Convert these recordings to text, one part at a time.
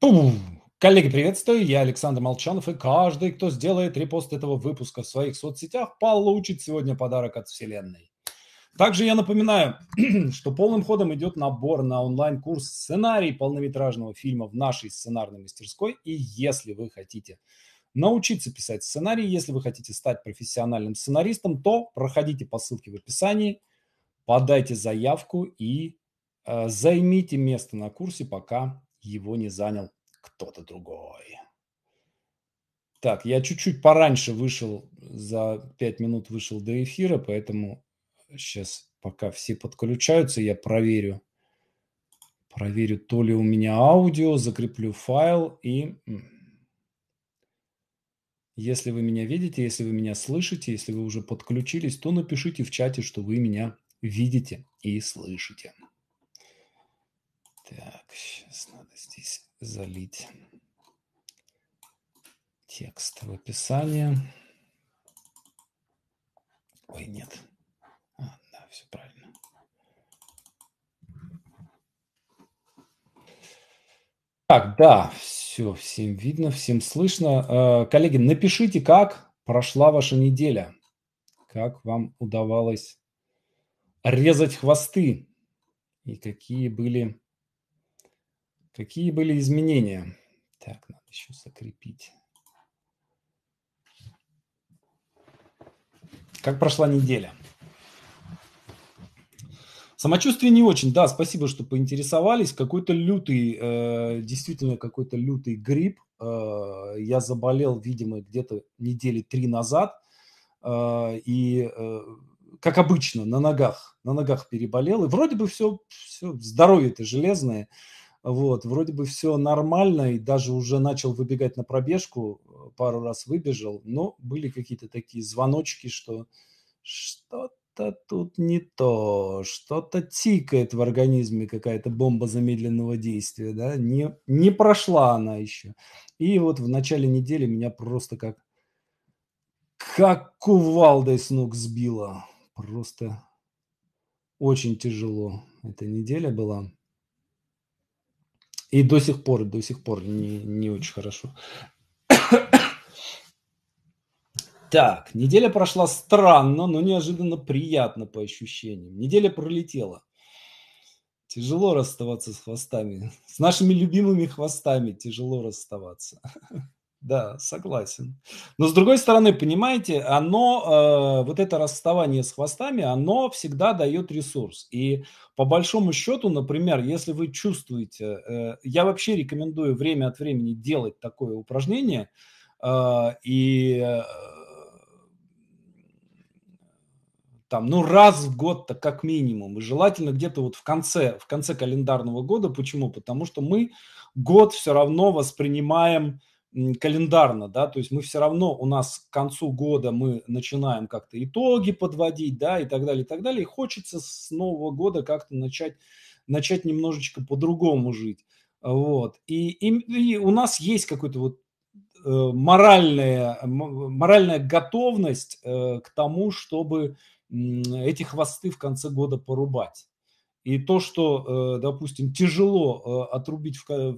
Коллеги, приветствую, я Александр Молчанов, и каждый, кто сделает репост этого выпуска в своих соцсетях, получит сегодня подарок от Вселенной. Также я напоминаю, что полным ходом идет набор на онлайн-курс «Сценарий полнометражного фильма» в нашей сценарной мастерской, и если вы хотите научиться писать сценарий, если вы хотите стать профессиональным сценаристом, то проходите по ссылке в описании, подайте заявку и займите место на курсе, пока его не занял кто-то другой. Так, я чуть-чуть пораньше вышел, за 5 минут вышел до эфира, поэтому сейчас пока все подключаются, я проверю, то ли у меня аудио, закреплю файл, и если вы меня видите, если вы меня слышите, если вы уже подключились, то напишите в чате, что вы меня видите и слышите. Так, сейчас надо здесь залить текст в описании. Ой, нет. Да, все правильно. Так, да, все, всем видно, всем слышно. Коллеги, напишите, как прошла ваша неделя, как вам удавалось резать хвосты и какие были изменения? Так, надо еще закрепить. Как прошла неделя? Самочувствие не очень. Да, спасибо, что поинтересовались. Какой-то лютый, действительно какой-то лютый грипп. Я заболел, видимо, где-то недели 3 назад. Как обычно, на ногах переболел. И вроде бы все здоровье-то железное. Вот, вроде бы все нормально, и даже уже начал выбегать на пробежку, пару раз выбежал, но были какие-то такие звоночки, что что-то тут не то, что-то тикает в организме, какая-то бомба замедленного действия, да, не прошла она еще. И вот в начале недели меня просто как кувалдой с ног сбило, просто очень тяжело эта неделя была. И до сих пор не очень хорошо. Так, неделя прошла странно, но неожиданно приятно по ощущениям. Неделя пролетела. Тяжело расставаться с хвостами. С нашими любимыми хвостами тяжело расставаться. Да, согласен. Но с другой стороны, понимаете, вот это расставание с хвостами, оно всегда дает ресурс. И по большому счету, например, если вы чувствуете, я вообще рекомендую время от времени делать такое упражнение, там, раз в год-то как минимум, и желательно где-то вот в конце календарного года. Почему? Потому что мы год все равно воспринимаем календарно, да, то есть мы все равно, у нас к концу года мы начинаем как-то итоги подводить, да, и так далее, и хочется с нового года как-то начать немножечко по-другому жить, вот, и у нас есть какой-то моральная готовность к тому, чтобы эти хвосты в конце года порубать. И то, что, допустим, тяжело отрубить в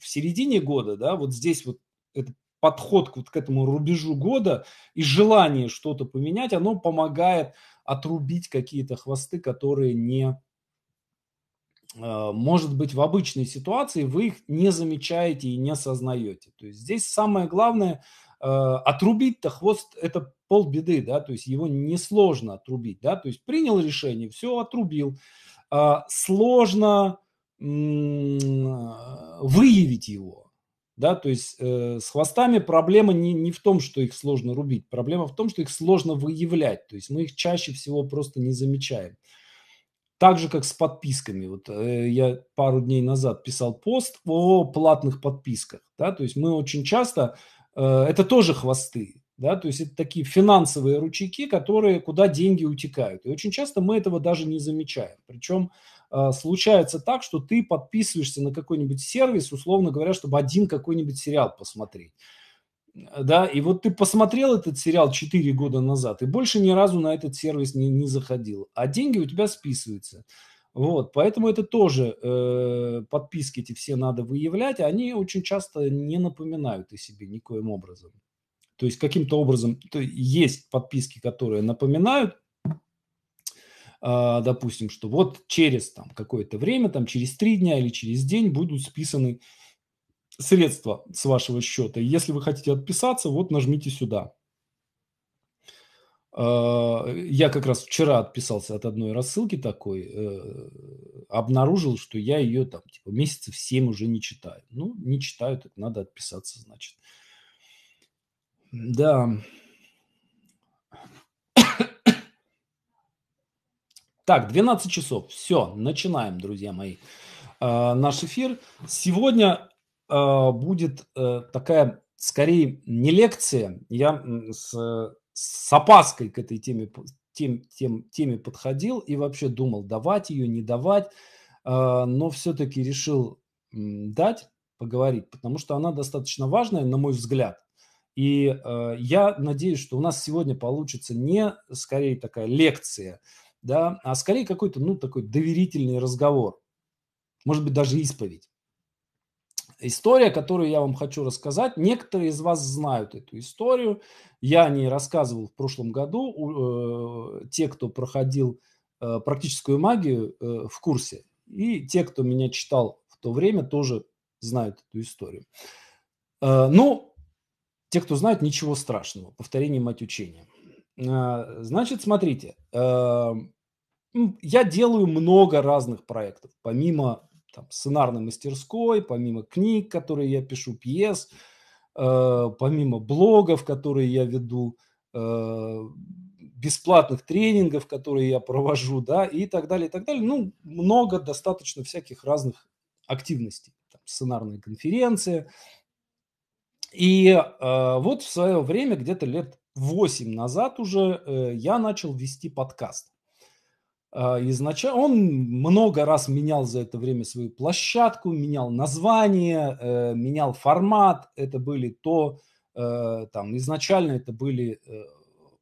середине года, да, вот здесь вот этот подход к этому рубежу года и желание что-то поменять, оно помогает отрубить какие-то хвосты, которые не, может быть, в обычной ситуации вы их не замечаете и не осознаете. То есть здесь самое главное, отрубить-то хвост – это полбеды, да, то есть его несложно отрубить, да, то есть принял решение, все, отрубил. Сложно выявить его, да, то есть с хвостами проблема не в том, что их сложно рубить, проблема в том, что их сложно выявлять, то есть мы их чаще всего просто не замечаем. Так же, как с подписками, вот я пару дней назад писал пост о платных подписках, да, то есть мы очень часто, это тоже хвосты, да, то есть это такие финансовые ручейки, куда деньги утекают. И очень часто мы этого даже не замечаем. Причем случается так, что ты подписываешься на какой-нибудь сервис, условно говоря, чтобы один какой-нибудь сериал посмотреть. Да, и вот ты посмотрел этот сериал 4 года назад и больше ни разу на этот сервис не заходил. А деньги у тебя списываются. Вот, поэтому это тоже подписки эти все надо выявлять, они очень часто не напоминают о себе никоим образом. То есть каким-то образом есть подписки, которые напоминают, допустим, что вот через там, какое-то время, там, через 3 дня или через день будут списаны средства с вашего счета. И если вы хотите отписаться, вот нажмите сюда. Я как раз вчера отписался от одной рассылки такой, обнаружил, что я ее там типа месяцев 7 уже не читаю. Ну, не читаю, так надо отписаться, значит. Да. Так, 12 часов. Все, начинаем, друзья мои, наш эфир. Сегодня будет такая, скорее, не лекция. Я с опаской к этой теме подходил и вообще думал, давать ее, не давать, но все-таки решил дать, поговорить, потому что она достаточно важная, на мой взгляд. И я надеюсь, что у нас сегодня получится не скорее такая лекция, да, а скорее какой-то, ну, такой доверительный разговор, может быть, даже исповедь. История, которую я вам хочу рассказать, некоторые из вас знают эту историю, я о ней рассказывал в прошлом году, те, кто проходил практическую магию, в курсе, и те, кто меня читал в то время, тоже знают эту историю. Ну, те, кто знает, ничего страшного, повторение мать учения. Значит, смотрите, я делаю много разных проектов, помимо... Там, сценарной мастерской, помимо книг, которые я пишу, пьес, помимо блогов, которые я веду, бесплатных тренингов, которые я провожу, да, и так далее, и так далее. Ну, много достаточно всяких разных активностей. Там, сценарные конференции. И вот в свое время, где-то лет 8 назад уже, я начал вести подкаст. Изначально он много раз менял за это время свою площадку, менял название, менял формат. Это были там, изначально это были,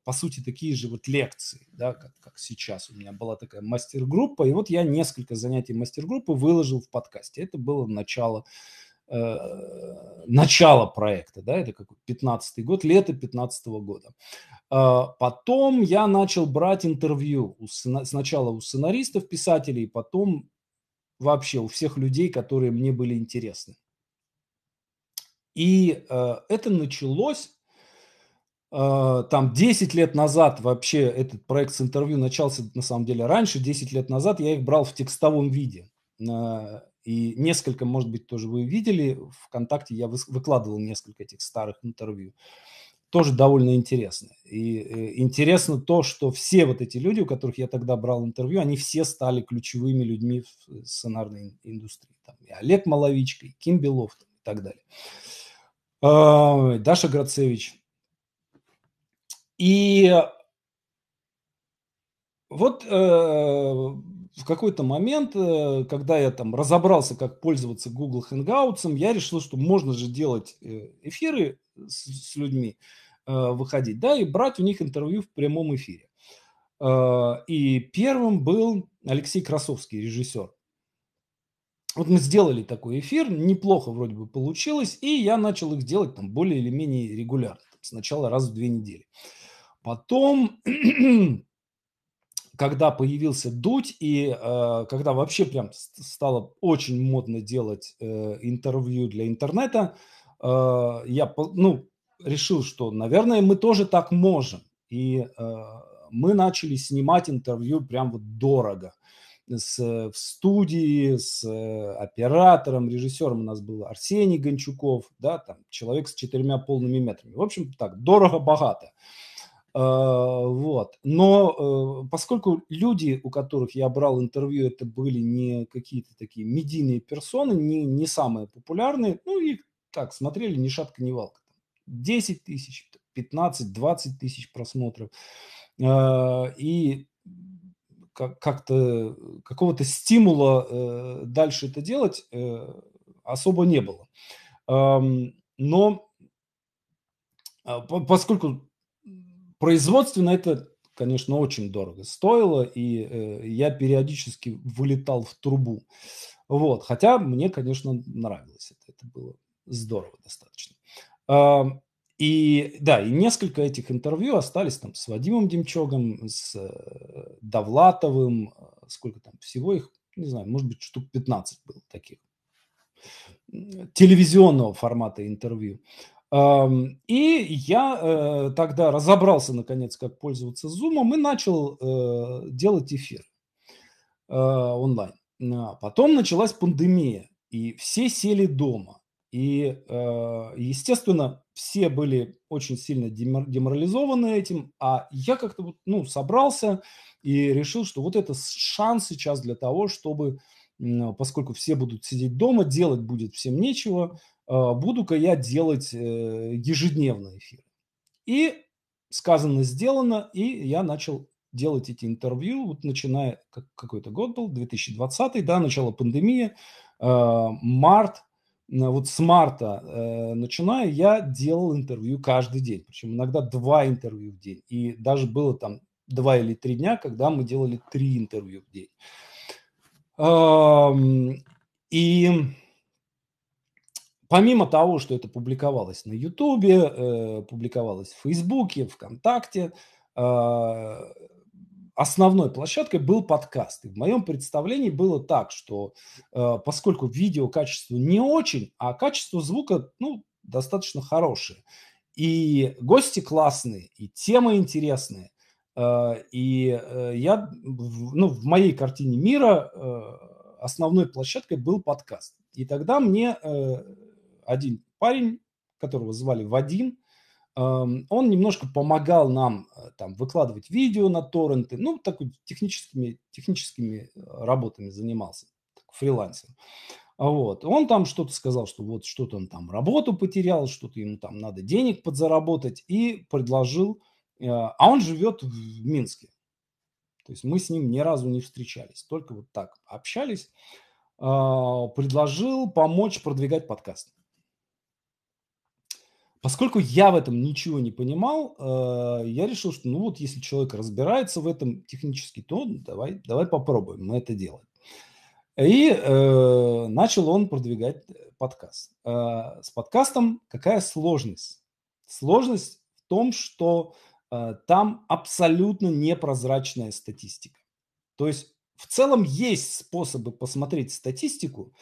по сути, такие же вот лекции, да, как сейчас. У меня была такая мастер-группа, и вот я несколько занятий мастер-группы выложил в подкасте. Это было начало проекта, да, это как 15-й год, лето 15-го года. Потом я начал брать интервью сначала у сценаристов, писателей, потом вообще у всех людей, которые мне были интересны. И это началось, там 10 лет назад вообще этот проект с интервью начался на самом деле раньше, 10 лет назад я их брал в текстовом виде. И несколько, может быть, тоже вы видели, ВКонтакте я выкладывал несколько этих старых интервью. Тоже довольно интересно. И интересно то, что все вот эти люди, у которых я тогда брал интервью, они все стали ключевыми людьми в сценарной индустрии. Там и Олег Маловичко, и Ким Белов, и так далее. Даша Грацевич. И вот в какой-то момент, когда я там разобрался, как пользоваться Google Hangouts, я решил, что можно же делать эфиры, с людьми выходить, да, и брать у них интервью в прямом эфире. И первым был Алексей Красовский, режиссер. Вот мы сделали такой эфир, неплохо вроде бы получилось, и я начал их делать там более или менее регулярно, сначала раз в 2 недели. Потом, когда появился Дудь, и когда вообще прям стало очень модно делать интервью для интернета, я, ну, решил, что, наверное, мы тоже так можем. И мы начали снимать интервью прям вот дорого. В студии, с оператором, режиссером у нас был Арсений Гончуков, да, там, человек с 4 полными метрами. В общем, так, дорого-богато. Вот. Но поскольку люди, у которых я брал интервью, это были не какие-то такие медийные персоны, не самые популярные, ну, их так, смотрели ни шатка, ни валка. 10 тысяч, 15, 20 тысяч просмотров. И как-то какого-то стимула дальше это делать особо не было. Но поскольку производственно это конечно, очень дорого стоило, и я периодически вылетал в трубу. Вот. Хотя мне, конечно, нравилось это. Это было здорово достаточно. И да, и несколько этих интервью остались там с Вадимом Демчугом, с Довлатовым. Сколько там всего их, не знаю, может быть, штук 15 было таких. Телевизионного формата интервью. И я тогда разобрался, наконец, как пользоваться Zoom, и начал делать эфир онлайн. Потом началась пандемия, и все сели дома. И, естественно, все были очень сильно деморализованы этим, а я как-то, ну, собрался и решил, что вот это шанс сейчас для того, чтобы, поскольку все будут сидеть дома, делать будет всем нечего, буду-ка я делать ежедневный эфир. И сказано, сделано, и я начал делать эти интервью, вот начиная, какой-то год был, 2020, да, начало пандемии, март. Вот с марта начиная, я делал интервью каждый день, причем иногда 2 интервью в день. И даже было там 2 или 3 дня, когда мы делали 3 интервью в день. И помимо того, что это публиковалось на Ютубе, публиковалось в Фейсбуке, ВКонтакте, основной площадкой был подкаст. И в моем представлении было так, что поскольку видео качество не очень, а качество звука, ну, достаточно хорошее. И гости классные, и темы интересные. И я, ну, в моей картине мира основной площадкой был подкаст. И тогда мне один парень, которого звали Вадим, он немножко помогал нам там выкладывать видео на торренты, ну, такой техническими работами занимался, фрилансером. Вот. Он там что-то сказал, что вот что-то он там работу потерял, что-то ему там надо денег подзаработать, и предложил, а он живет в Минске. То есть мы с ним ни разу не встречались, только вот так общались. Предложил помочь продвигать подкаст. Поскольку я в этом ничего не понимал, я решил, что ну вот если человек разбирается в этом технически, то давай попробуем, мы это делаем. И начал он продвигать подкаст. С подкастом какая сложность? Сложность в том, что там абсолютно непрозрачная статистика. То есть в целом есть способы посмотреть статистику,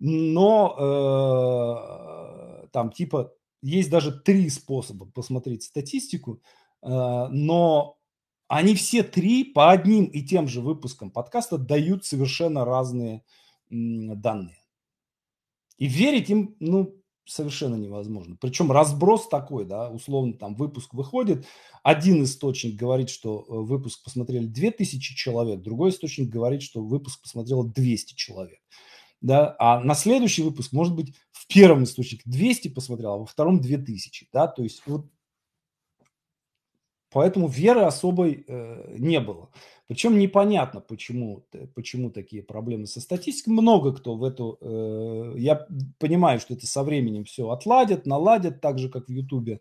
но там типа... Есть даже 3 способа посмотреть статистику, но они все 3 по одним и тем же выпускам подкаста дают совершенно разные данные. И верить им, ну, совершенно невозможно. Причем разброс такой, да, условно, там выпуск выходит, один источник говорит, что выпуск посмотрели 2000 человек, другой источник говорит, что выпуск посмотрело 200 человек. Да, а на следующий выпуск, может быть, в первом источнике 200 посмотрел, а во втором 2000. Да, то есть вот поэтому веры особой не было. Причем непонятно, почему такие проблемы со статистикой. Много кто в эту... я понимаю, что это со временем все отладят, наладят, так же, как в Ютубе.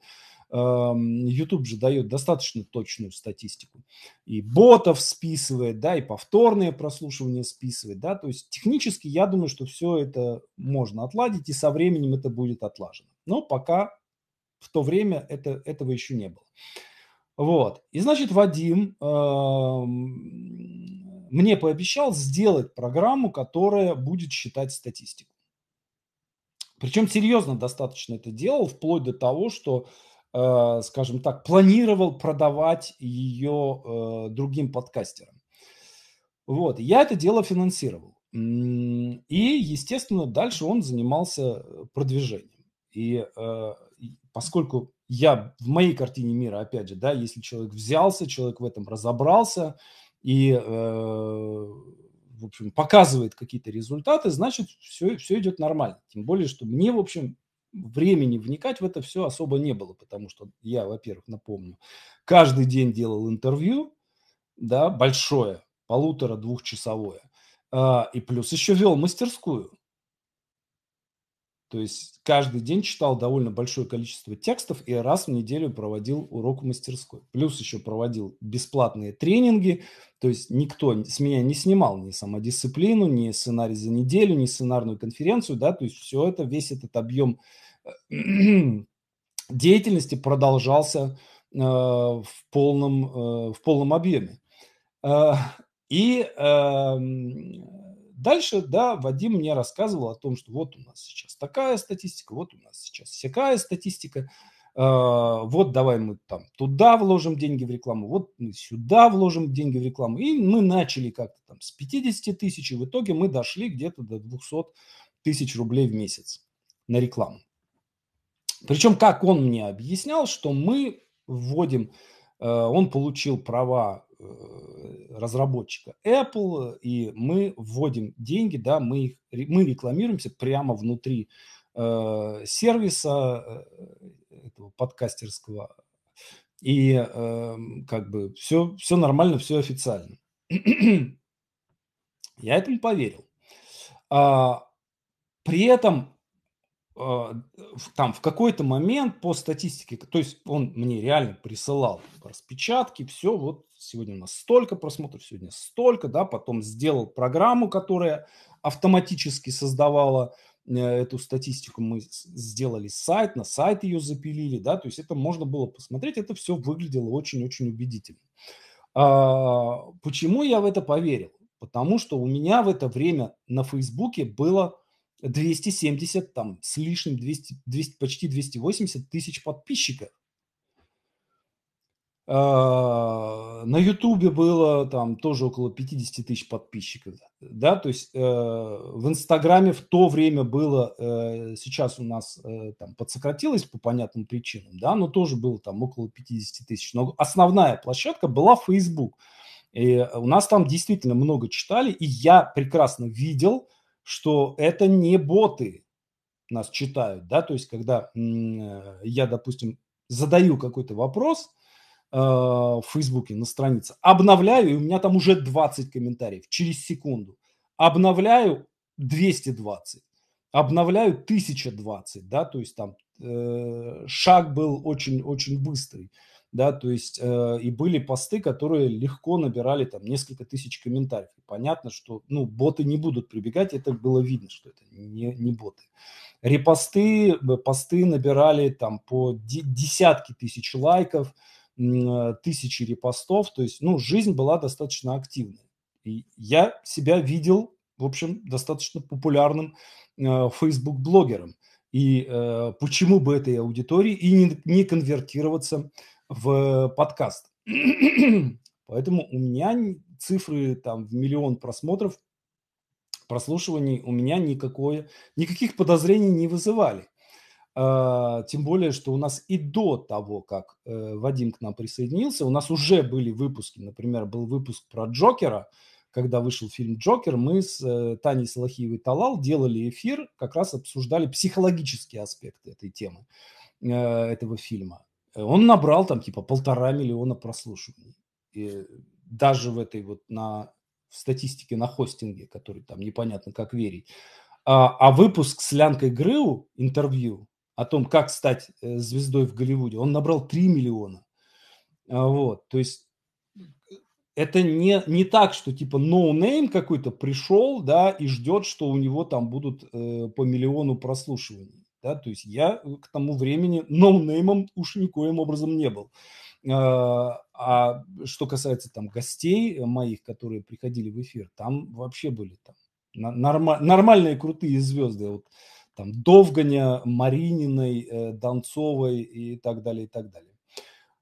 YouTube же дает достаточно точную статистику. И ботов списывает, да, и повторные прослушивания списывает, да. То есть технически я думаю, что все это можно отладить, и со временем это будет отлажено. Но пока в то время этого еще не было. Вот. И, значит, Вадим мне пообещал сделать программу, которая будет считать статистику. Причем серьезно достаточно это делал, вплоть до того, что, скажем так, планировал продавать ее другим подкастерам. Вот. Я это дело финансировал. И, естественно, дальше он занимался продвижением. И поскольку я в моей картине мира, опять же, да, если человек взялся, человек в этом разобрался и, в общем, показывает какие-то результаты, значит, все идет нормально. Тем более, что мне, в общем, времени вникать в это все особо не было, потому что я, во-первых, напомню, каждый день делал интервью, да, большое, 1,5-2-часовое, и плюс еще вел мастерскую. То есть каждый день читал довольно большое количество текстов и раз в неделю проводил урок в мастерской. Плюс еще проводил бесплатные тренинги. То есть никто с меня не снимал ни самодисциплину, ни сценарий за неделю, ни сценарную конференцию. Да? То есть все это, весь этот объем деятельности продолжался в полном объеме. Дальше, да, Вадим мне рассказывал о том, что вот у нас сейчас такая статистика, вот у нас сейчас всякая статистика, вот давай мы там туда вложим деньги в рекламу, вот мы сюда вложим деньги в рекламу. И мы начали как-то там с 50 тысяч, и в итоге мы дошли где-то до 200 тысяч рублей в месяц на рекламу. Причем, как он мне объяснял, что мы вводим, он получил права разработчика Apple, и мы вводим деньги, да, мы рекламируемся прямо внутри сервиса этого подкастерского, и как бы все нормально, все официально. Я этому поверил. При этом там в какой-то момент по статистике, то есть он мне реально присылал распечатки, все, вот сегодня у нас столько просмотров, сегодня столько, да, потом сделал программу, которая автоматически создавала эту статистику, мы сделали сайт, на сайт ее запилили, да, то есть это можно было посмотреть, это все выглядело очень-очень убедительно. Почему я в это поверил? Потому что у меня в это время на Фейсбуке было 270, там, с лишним, 200, почти 280 тысяч подписчиков. На Ютубе было там тоже около 50 тысяч подписчиков. Да, то есть в Инстаграме в то время было, сейчас у нас там подсократилось по понятным причинам, да, но тоже было там около 50 тысяч. Но основная площадка была Facebook. И у нас там действительно много читали, и я прекрасно видел, что это не боты нас читают, да, то есть когда я, допустим, задаю какой-то вопрос в Фейсбуке на странице, обновляю, и у меня там уже 20 комментариев через секунду, обновляю 220, обновляю 1020, да, то есть там шаг был очень-очень быстрый, да, то есть и были посты, которые легко набирали там несколько тысяч комментариев. Понятно, что, ну, боты не будут прибегать, это было видно, что это не боты. Репосты, посты набирали там по десятки тысяч лайков, тысячи репостов, то есть, ну, жизнь была достаточно активной. И я себя видел, в общем, достаточно популярным Facebook-блогером. И почему бы этой аудитории и не конвертироваться в подкаст. Поэтому у меня цифры там в миллион просмотров, прослушиваний у меня никаких подозрений не вызывали. Тем более, что у нас и до того, как Вадим к нам присоединился, у нас уже были выпуски. Например, был выпуск про Джокера. Когда вышел фильм «Джокер», мы с Таней Салахиевой-Талал делали эфир, как раз обсуждали психологические аспекты этой темы, этого фильма. Он набрал там типа 1,5 миллиона прослушиваний. И даже в этой вот в статистике на хостинге, который там непонятно как верить. А выпуск с Лянкой Гриу, интервью о том, как стать звездой в Голливуде, он набрал 3 миллиона. Вот, то есть это не так, что типа ноунейм какой-то пришел, да, и ждет, что у него там будут по миллиону прослушиваний. Да, то есть я к тому времени ноунеймом уж никоим образом не был. А что касается там гостей моих, которые приходили в эфир, там вообще были там нормальные крутые звезды. Вот, там Довганя, Марининой, Донцовой и так далее, и так далее.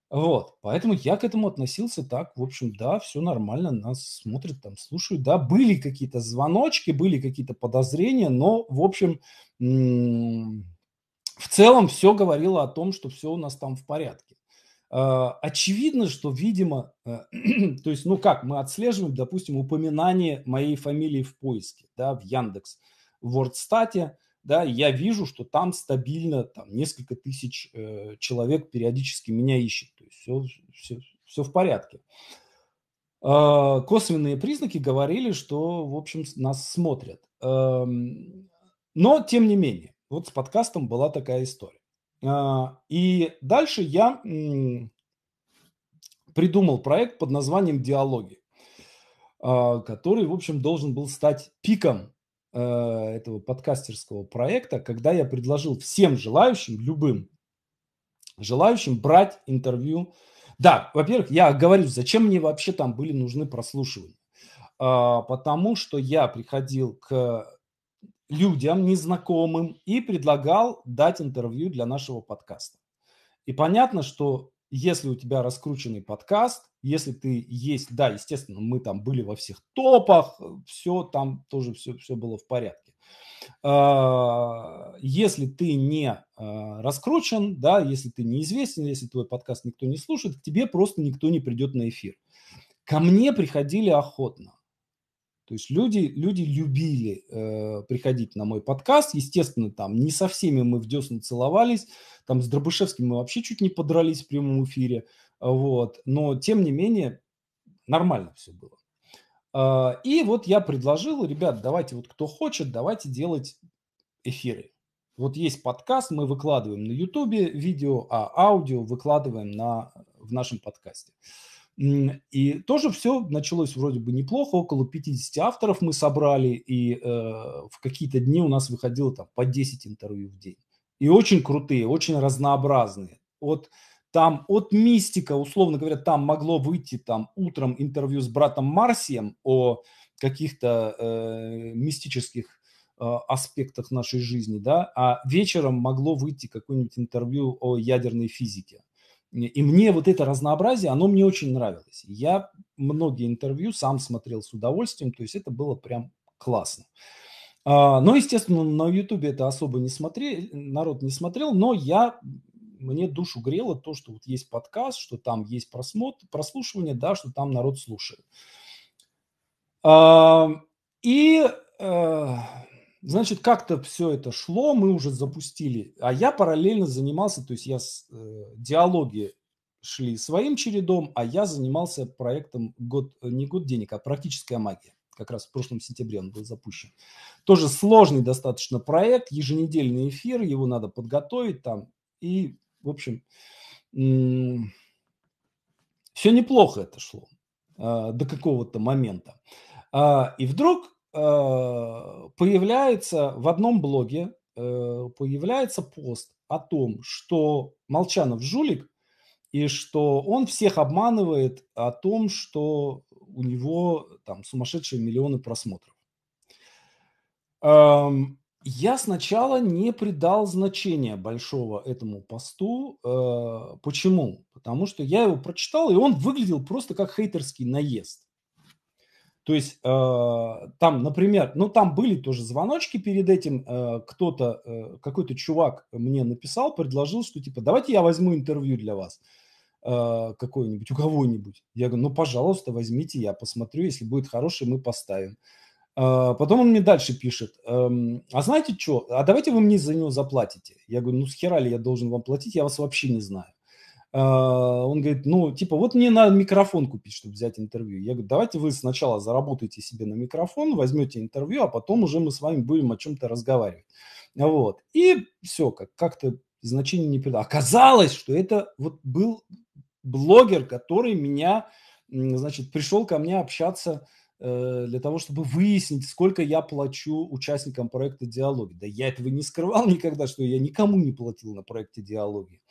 Вот, поэтому я к этому относился так, в общем, да, все нормально, нас смотрят, там, слушают, да, были какие-то звоночки, были какие-то подозрения, но, в общем, в целом все говорило о том, что все у нас там в порядке. Очевидно, что, видимо, то есть, ну как, мы отслеживаем, допустим, упоминание моей фамилии в поиске, да, в Яндекс, в Wordstat, да, я вижу, что там стабильно там, несколько тысяч человек периодически меня ищет. То есть все в порядке. Косвенные признаки говорили, что, в общем, нас смотрят. Но, тем не менее, Вот с подкастом была такая история. И дальше я придумал проект под названием «Диалоги», который, в общем, должен был стать пиком этого подкастерского проекта, когда я предложил всем желающим, любым желающим, брать интервью. Да, во-первых, я говорю, зачем мне вообще там были нужны прослушивания. Потому что я приходил к людям незнакомым и предлагал дать интервью для нашего подкаста. И понятно, что если у тебя раскрученный подкаст, если ты есть, да, естественно, мы там были во всех топах, все там тоже все было в порядке. Если ты не раскручен, да, если ты неизвестен, если твой подкаст никто не слушает, к тебе просто никто не придет на эфир. Ко мне приходили охотно. То есть люди любили приходить на мой подкаст. Естественно, там не со всеми мы в десны целовались. Там с Дробышевским мы вообще чуть не подрались в прямом эфире. Вот. Но, тем не менее, нормально все было. И вот я предложил, ребят, давайте вот кто хочет, давайте делать эфиры. Вот есть подкаст, мы выкладываем на Ютубе видео, а аудио выкладываем в нашем подкасте. И тоже все началось вроде бы неплохо, около 50 авторов мы собрали, и в какие-то дни у нас выходило там по 10 интервью в день. И очень крутые, очень разнообразные. От мистика, условно говоря, там могло выйти там, утром интервью с братом Марсием о каких-то мистических аспектах нашей жизни, да, а вечером могло выйти какое-нибудь интервью о ядерной физике. И мне вот это разнообразие, оно мне очень нравилось. Я многие интервью сам смотрел с удовольствием, то есть это было прям классно. Но, естественно, на Ютубе это особо не смотрели, народ не смотрел, но мне душу грело то, что вот есть подкаст, что там есть прослушивание, да, что там народ слушает. И, значит, как-то все это шло, мы уже запустили, а я параллельно занимался, то есть диалоги шли своим чередом, а я занимался проектом не год денег, а практическая магия. Как раз в прошлом сентябре он был запущен. Тоже сложный достаточно проект, еженедельный эфир, его надо подготовить там. И, в общем, все неплохо это шло до какого-то момента. И вдруг появляется в одном блоге пост о том, что Молчанов жулик, и что он всех обманывает о том, что у него там сумасшедшие миллионы просмотров. Я сначала не придал значения большого этому посту. Почему? Потому что я его прочитал, и он выглядел просто как хейтерский наезд. То есть там, например, там были тоже звоночки перед этим. Какой-то чувак мне написал, предложил, что типа, давайте я возьму интервью для вас какое-нибудь, у кого-нибудь. Я говорю, пожалуйста, возьмите, я посмотрю, если будет хороший, мы поставим. Потом он мне дальше пишет, а знаете что, а давайте вы мне за него заплатите. Я говорю, с хера ли я должен вам платить, я вас вообще не знаю. Он говорит, вот мне надо микрофон купить, чтобы взять интервью. Я говорю, давайте вы сначала заработаете себе на микрофон, возьмете интервью, а потом уже мы с вами будем о чем-то разговаривать. Вот. И все, как-то значение не придало. Оказалось, что это был блогер, который пришел ко мне общаться для того, чтобы выяснить, сколько я плачу участникам проекта «Диалоги». Да я этого не скрывал никогда, что я никому не платил на проекте «Диалоги».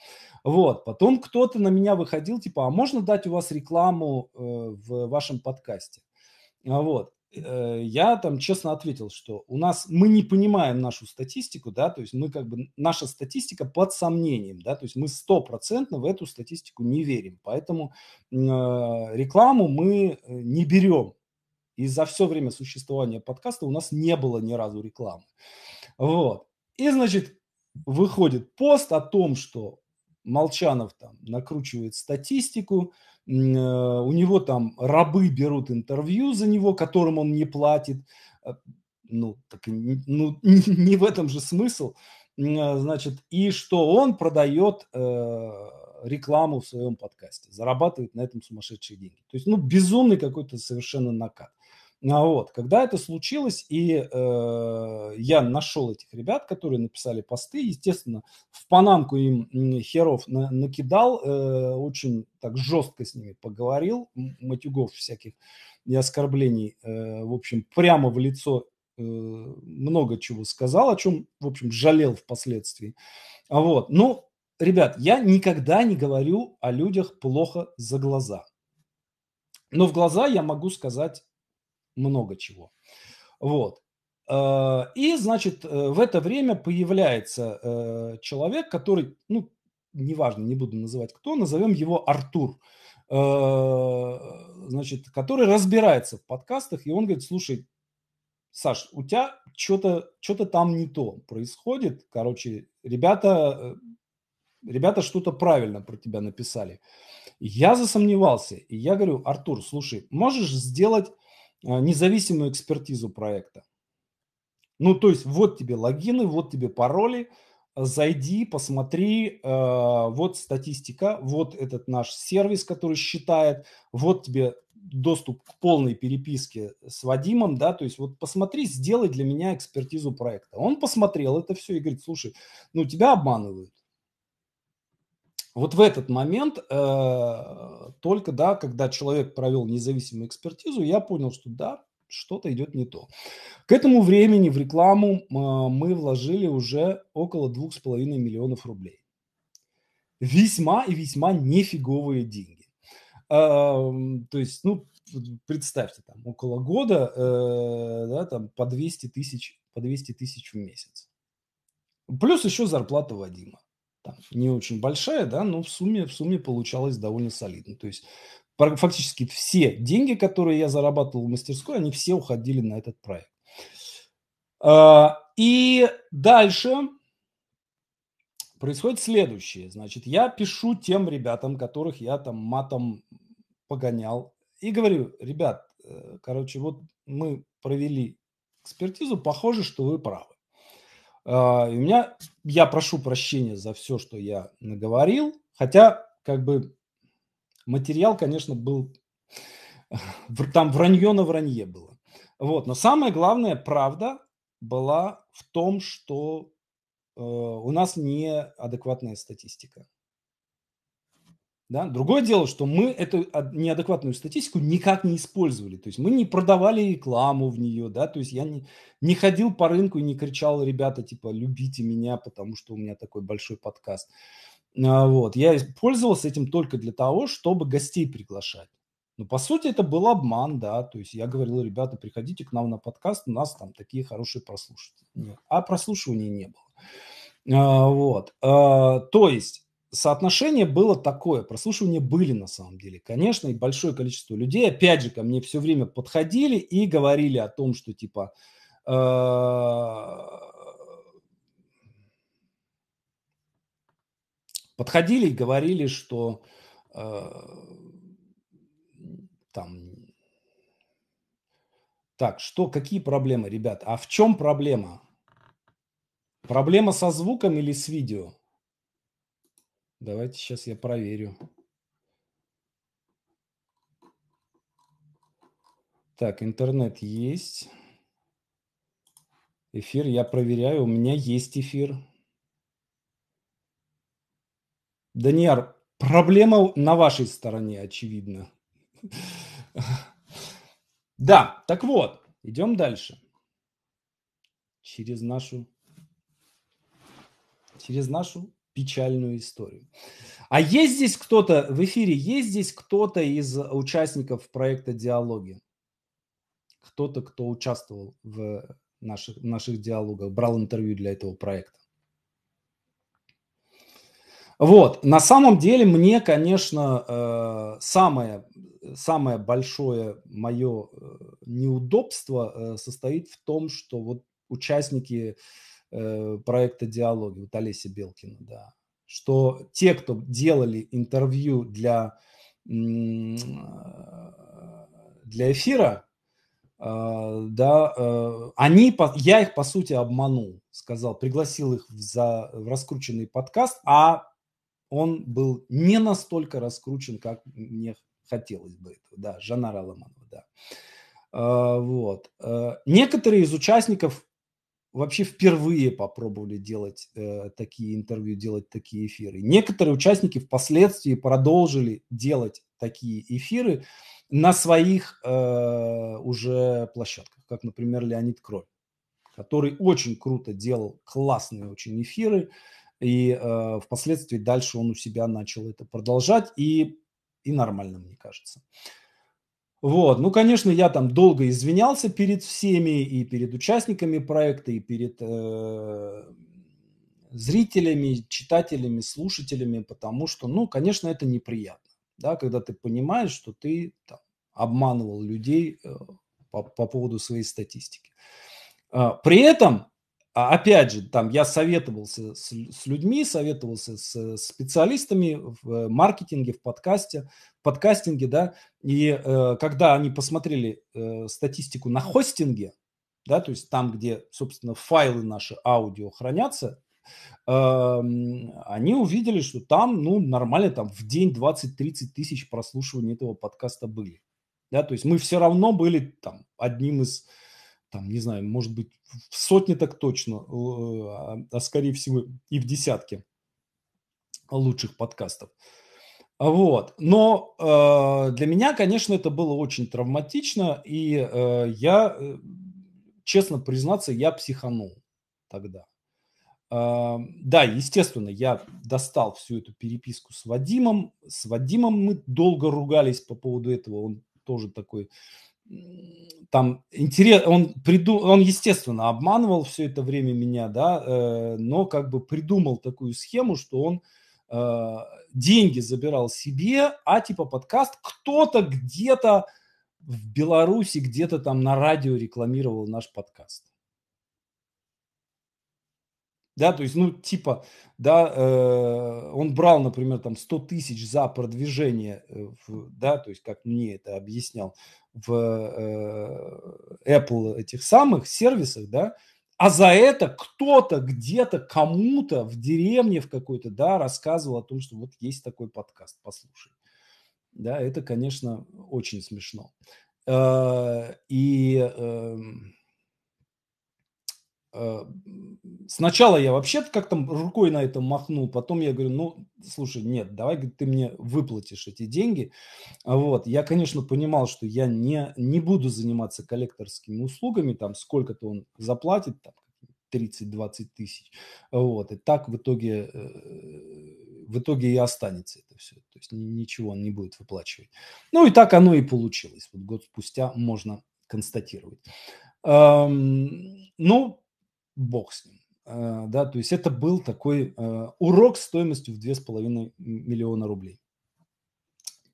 Вот. Потом кто-то на меня выходил, а можно дать у вас рекламу в вашем подкасте? Вот. Я там честно ответил, что мы не понимаем нашу статистику, да, то есть наша статистика под сомнением, да, то есть мы 100% в эту статистику не верим, поэтому рекламу мы не берем. И за все время существования подкаста у нас не было ни разу рекламы. Вот. И, выходит пост о том, что Молчанов там накручивает статистику, у него там рабы берут интервью за него, которым он не платит. Не в этом же смысл. И что он продает рекламу в своем подкасте, зарабатывает на этом сумасшедшие деньги. То есть, безумный какой-то совершенно накат. Вот. Когда это случилось, и я нашел этих ребят, которые написали посты, естественно, в панамку им херов накидал, очень так жестко с ними поговорил, матюгов всяких и оскорблений, в общем, прямо в лицо много чего сказал, о чем, в общем, жалел впоследствии. Вот. Но, ребят, я никогда не говорю о людях плохо за глаза. Но в глаза я могу сказать много чего. Вот. И, значит, в это время появляется человек, который, ну, неважно, не буду называть кто, назовем его Артур, значит, который разбирается в подкастах, и он говорит: слушай, Саш, у тебя что-то там не то происходит, короче, ребята что-то правильно про тебя написали. Я засомневался, и я говорю: Артур, слушай, можешь сделать независимую экспертизу проекта? Ну, то есть, вот тебе логины, вот тебе пароли, зайди, посмотри, вот статистика, вот этот наш сервис, который считает, вот тебе доступ к полной переписке с Вадимом, да, то есть вот посмотри, сделай для меня экспертизу проекта. Он посмотрел это все и говорит: слушай, ну тебя обманывают. Вот в этот момент, только, да, когда человек провел независимую экспертизу, я понял, что да, что-то идет не то. К этому времени в рекламу мы вложили уже около 2,5 миллионов рублей. Весьма и весьма нефиговые деньги. То есть, ну, представьте, там, около года, да, там, по 200 тысяч в месяц. Плюс еще зарплата Вадима. Не очень большая, да, но в сумме получалось довольно солидно. То есть фактически все деньги, которые я зарабатывал в мастерской, они все уходили на этот проект. И дальше происходит следующее. Значит, я пишу тем ребятам, которых я там матом погонял, и говорю: ребят, короче, вот мы провели экспертизу, похоже, что вы правы. Я прошу прощения за все, что я наговорил, хотя, как бы, материал, конечно, был, там вранье на вранье было. Вот. Но самое главное, правда была в том, что у нас неадекватная статистика. Да? Другое дело, что мы эту неадекватную статистику никак не использовали. То есть мы не продавали рекламу в нее, да, то есть я не ходил по рынку и не кричал: ребята, типа, любите меня, потому что у меня такой большой подкаст. Вот. Я пользовался этим только для того, чтобы гостей приглашать. Но, по сути, это был обман, да, то есть я говорил: ребята, приходите к нам на подкаст, у нас там такие хорошие прослушивания. А прослушивания не было. Вот. То есть соотношение было такое, прослушивания были на самом деле, конечно, и большое количество людей, опять же, ко мне все время подходили и говорили о том, что типа, подходили и говорили, что там, так, что, какие проблемы, ребят, а в чем проблема? Проблема со звуком или с видео? Давайте сейчас я проверю. Так, интернет есть. Эфир я проверяю. У меня есть эфир. Даниар, проблема на вашей стороне, очевидно. Да, так вот, идем дальше. Через нашу печальную историю. А есть здесь кто-то в эфире? Есть здесь кто-то из участников проекта «Диалоги»? Кто-то, кто участвовал в наших диалогах, брал интервью для этого проекта? Вот. На самом деле мне, конечно, самое большое мое неудобство состоит в том, что вот участники проекта «Диалоги», вот Олеся Белкина, да, что те, кто делали интервью для эфира, да, я их, по сути, обманул, сказал, пригласил их в раскрученный подкаст, а он был не настолько раскручен, как мне хотелось бы этого, да, Жанара Ломанова, да. Вот. Некоторые из участников вообще впервые попробовали делать такие интервью, делать такие эфиры. Некоторые участники впоследствии продолжили делать такие эфиры на своих уже площадках, как, например, Леонид Кроль, который очень круто делал классные очень эфиры, и впоследствии дальше он у себя начал это продолжать, и нормально, мне кажется. Вот, ну, конечно, я там долго извинялся перед всеми, и перед участниками проекта, и перед зрителями, читателями, слушателями, потому что, ну, конечно, это неприятно, да, когда ты понимаешь, что ты там обманывал людей по поводу своей статистики. При этом, опять же, там я советовался с людьми, советовался с специалистами в маркетинге, в подкастинге, да, и когда они посмотрели статистику на хостинге, да, то есть там, где, собственно, файлы наши аудио хранятся, они увидели, что там, ну, нормально, там в день 20-30 тысяч прослушиваний этого подкаста были, да, то есть мы все равно были там одним из, там, не знаю, может быть, в сотне так точно, а скорее всего и в десятке лучших подкастов. Вот. Но для меня, конечно, это было очень травматично, и я, честно признаться, я психанул тогда. Да, естественно, я достал всю эту переписку с Вадимом. С Вадимом мы долго ругались по поводу этого, он тоже такой... Там интерес, он, естественно, обманывал все это время меня, да, но как бы придумал такую схему, что он деньги забирал себе, а типа подкаст кто-то где-то в Беларуси, где-то там на радио рекламировал наш подкаст. Да, то есть, ну, типа, да, он брал, например, там 100 тысяч за продвижение, да, то есть, как мне это объяснял, в Apple этих самых сервисах, да, а за это кто-то где-то кому-то в деревне в какой-то, да, рассказывал о том, что вот есть такой подкаст, послушай. Да, это, конечно, очень смешно. Сначала я вообще-то как-то рукой на это махнул, потом я говорю, ну, слушай, нет, давай ты мне выплатишь эти деньги. Вот. Я, конечно, понимал, что я не буду заниматься коллекторскими услугами, там сколько-то он заплатит, 30-20 тысяч. Вот. И так в итоге и останется это все. То есть ничего он не будет выплачивать. Ну и так оно и получилось. Вот год спустя можно констатировать. Ну, бог с ним, да, то есть это был такой урок стоимостью в 2,5 миллиона рублей.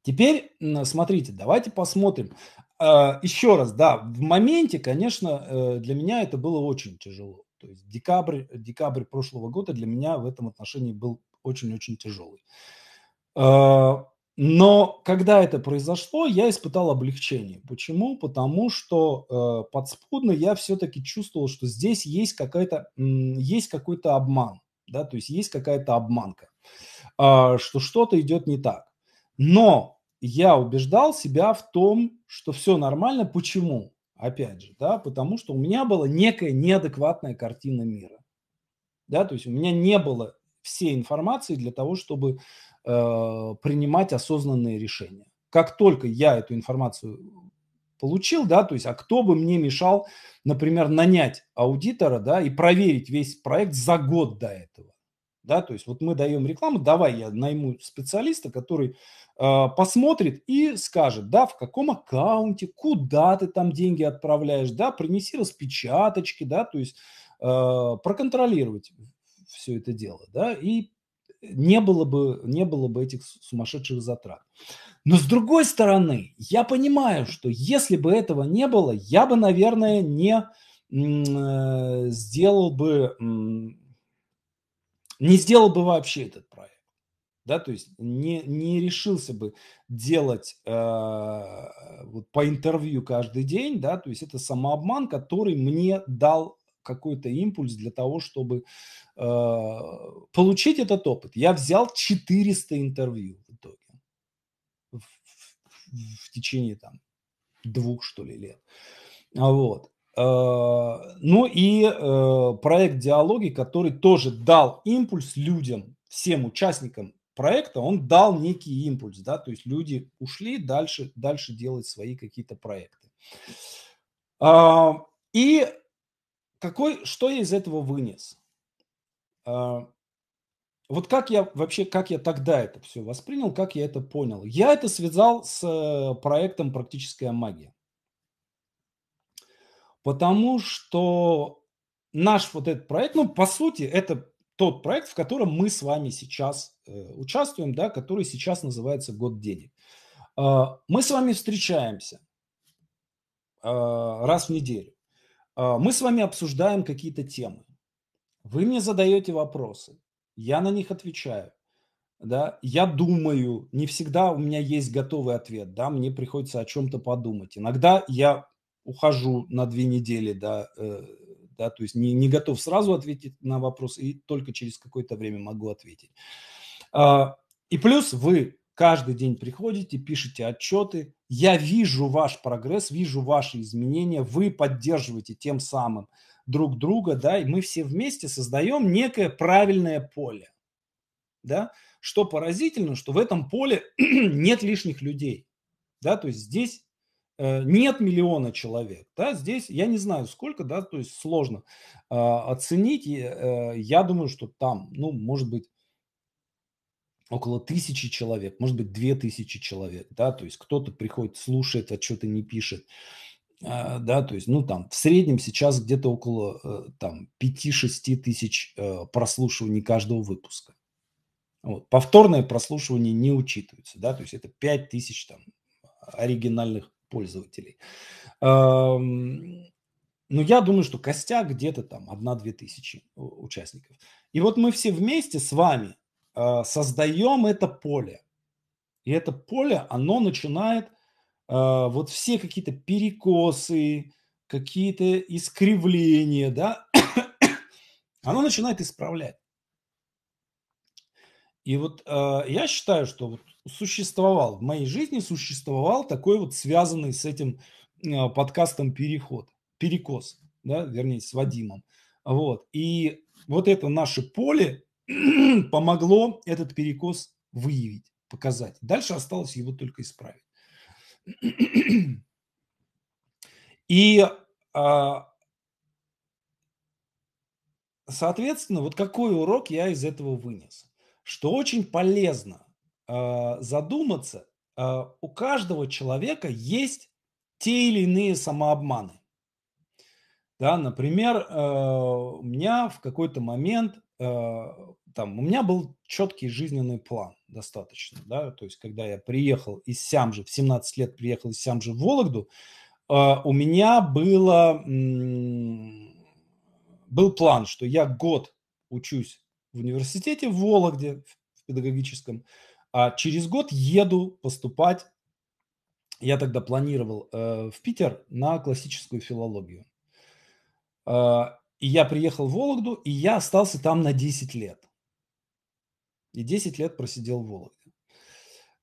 Теперь, смотрите, давайте посмотрим. Еще раз, да, в моменте, конечно, для меня это было очень тяжело. То есть декабрь прошлого года для меня в этом отношении был очень-очень тяжелый. Но когда это произошло, я испытал облегчение. Почему? Потому что подспудно я все-таки чувствовал, что здесь есть какой-то обман, да, то есть есть какая-то обманка, что что-то идет не так. Но я убеждал себя в том, что все нормально. Почему? Опять же, да, потому что у меня была некая неадекватная картина мира. Да, то есть у меня не было всей информации для того, чтобы принимать осознанные решения. Как только я эту информацию получил, да, то есть, а кто бы мне мешал, например, нанять аудитора, да, и проверить весь проект за год до этого, да, то есть, вот мы даем рекламу, давай я найму специалиста, который посмотрит и скажет, да, в каком аккаунте, куда ты там деньги отправляешь, да, принеси распечаточки, да, то есть, проконтролировать все это дело, да, и не было бы этих сумасшедших затрат. Но с другой стороны, я понимаю, что если бы этого не было, я бы, наверное, не сделал бы вообще этот проект. Да, то есть не решился бы делать вот по интервью каждый день, да, то есть это самообман, который мне дал какой-то импульс для того, чтобы получить этот опыт. Я взял 400 интервью в итоге в течение там двух, что ли, лет. Вот. Ну и проект «Диалоги», который тоже дал импульс людям, всем участникам проекта, он дал некий импульс, да, то есть люди ушли дальше делать свои какие-то проекты. И что я из этого вынес? Вот как я тогда это все воспринял, как я это понял? Я это связал с проектом «Практическая магия». Потому что наш вот этот проект, ну, по сути, это тот проект, в котором мы с вами сейчас участвуем, да, который сейчас называется «Год денег». Мы с вами встречаемся раз в неделю. Мы с вами обсуждаем какие-то темы. Вы мне задаете вопросы, я на них отвечаю. Да? Я думаю, не всегда у меня есть готовый ответ, да? Мне приходится о чем-то подумать. Иногда я ухожу на 2 недели, да, то есть не готов сразу ответить на вопрос, и только через какое-то время могу ответить. И плюс вы каждый день приходите, пишете отчеты. Я вижу ваш прогресс, вижу ваши изменения, вы поддерживаете тем самым друг друга, да, и мы все вместе создаем некое правильное поле, да. Что поразительно, что в этом поле нет лишних людей, да, то есть здесь нет миллиона человек, да, здесь я не знаю сколько, да, то есть сложно оценить, я думаю, что там, ну, может быть, около 1000 человек, может быть, 2000 человек, да, то есть кто-то приходит, слушает, а что-то не пишет, да, то есть, ну, там, в среднем сейчас где-то около, там, 5-6 тысяч прослушиваний каждого выпуска. Вот. Повторное прослушивание не учитывается, да, то есть это 5000, там, оригинальных пользователей. Ну, я думаю, что костяк где-то там 1-2 тысячи участников. И вот мы все вместе с вами создаем это поле. И это поле, оно начинает вот все какие-то перекосы, какие-то искривления, да, оно начинает исправлять. И вот я считаю, что вот существовал, в моей жизни существовал такой вот связанный с этим подкастом перекос, да, вернее, с Вадимом. Вот. И вот это наше поле помогло этот перекос выявить, показать. Дальше осталось его только исправить. И, соответственно, вот какой урок я из этого вынес? Что очень полезно задуматься, у каждого человека есть те или иные самообманы. Да, например, у меня в какой-то момент там, у меня был четкий жизненный план достаточно, да, то есть когда я приехал из Сямжи, в 17 лет приехал из Сямжи в Вологду, у меня был план, что я год учусь в университете в Вологде, в педагогическом, а через год еду поступать, я тогда планировал, в Питер на классическую филологию. И я приехал в Вологду, и я остался там на 10 лет. И 10 лет просидел в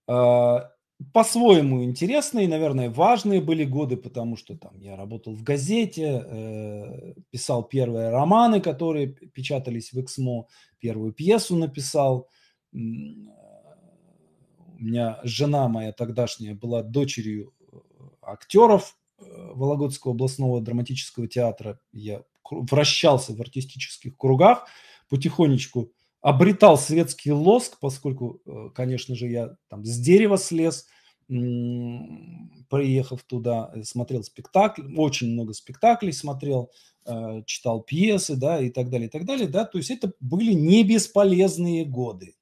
Вологде. По-своему интересные, наверное, важные были годы, потому что там я работал в газете, писал первые романы, которые печатались в Эксмо, первую пьесу написал. У меня жена моя тогдашняя была дочерью актеров Вологодского областного драматического театра. Я вращался в артистических кругах, потихонечку обретал светский лоск, поскольку, конечно же, я там с дерева слез, приехав туда, смотрел спектакль, очень много спектаклей смотрел, читал пьесы, да, и так далее, да, то есть это были не бесполезные годы.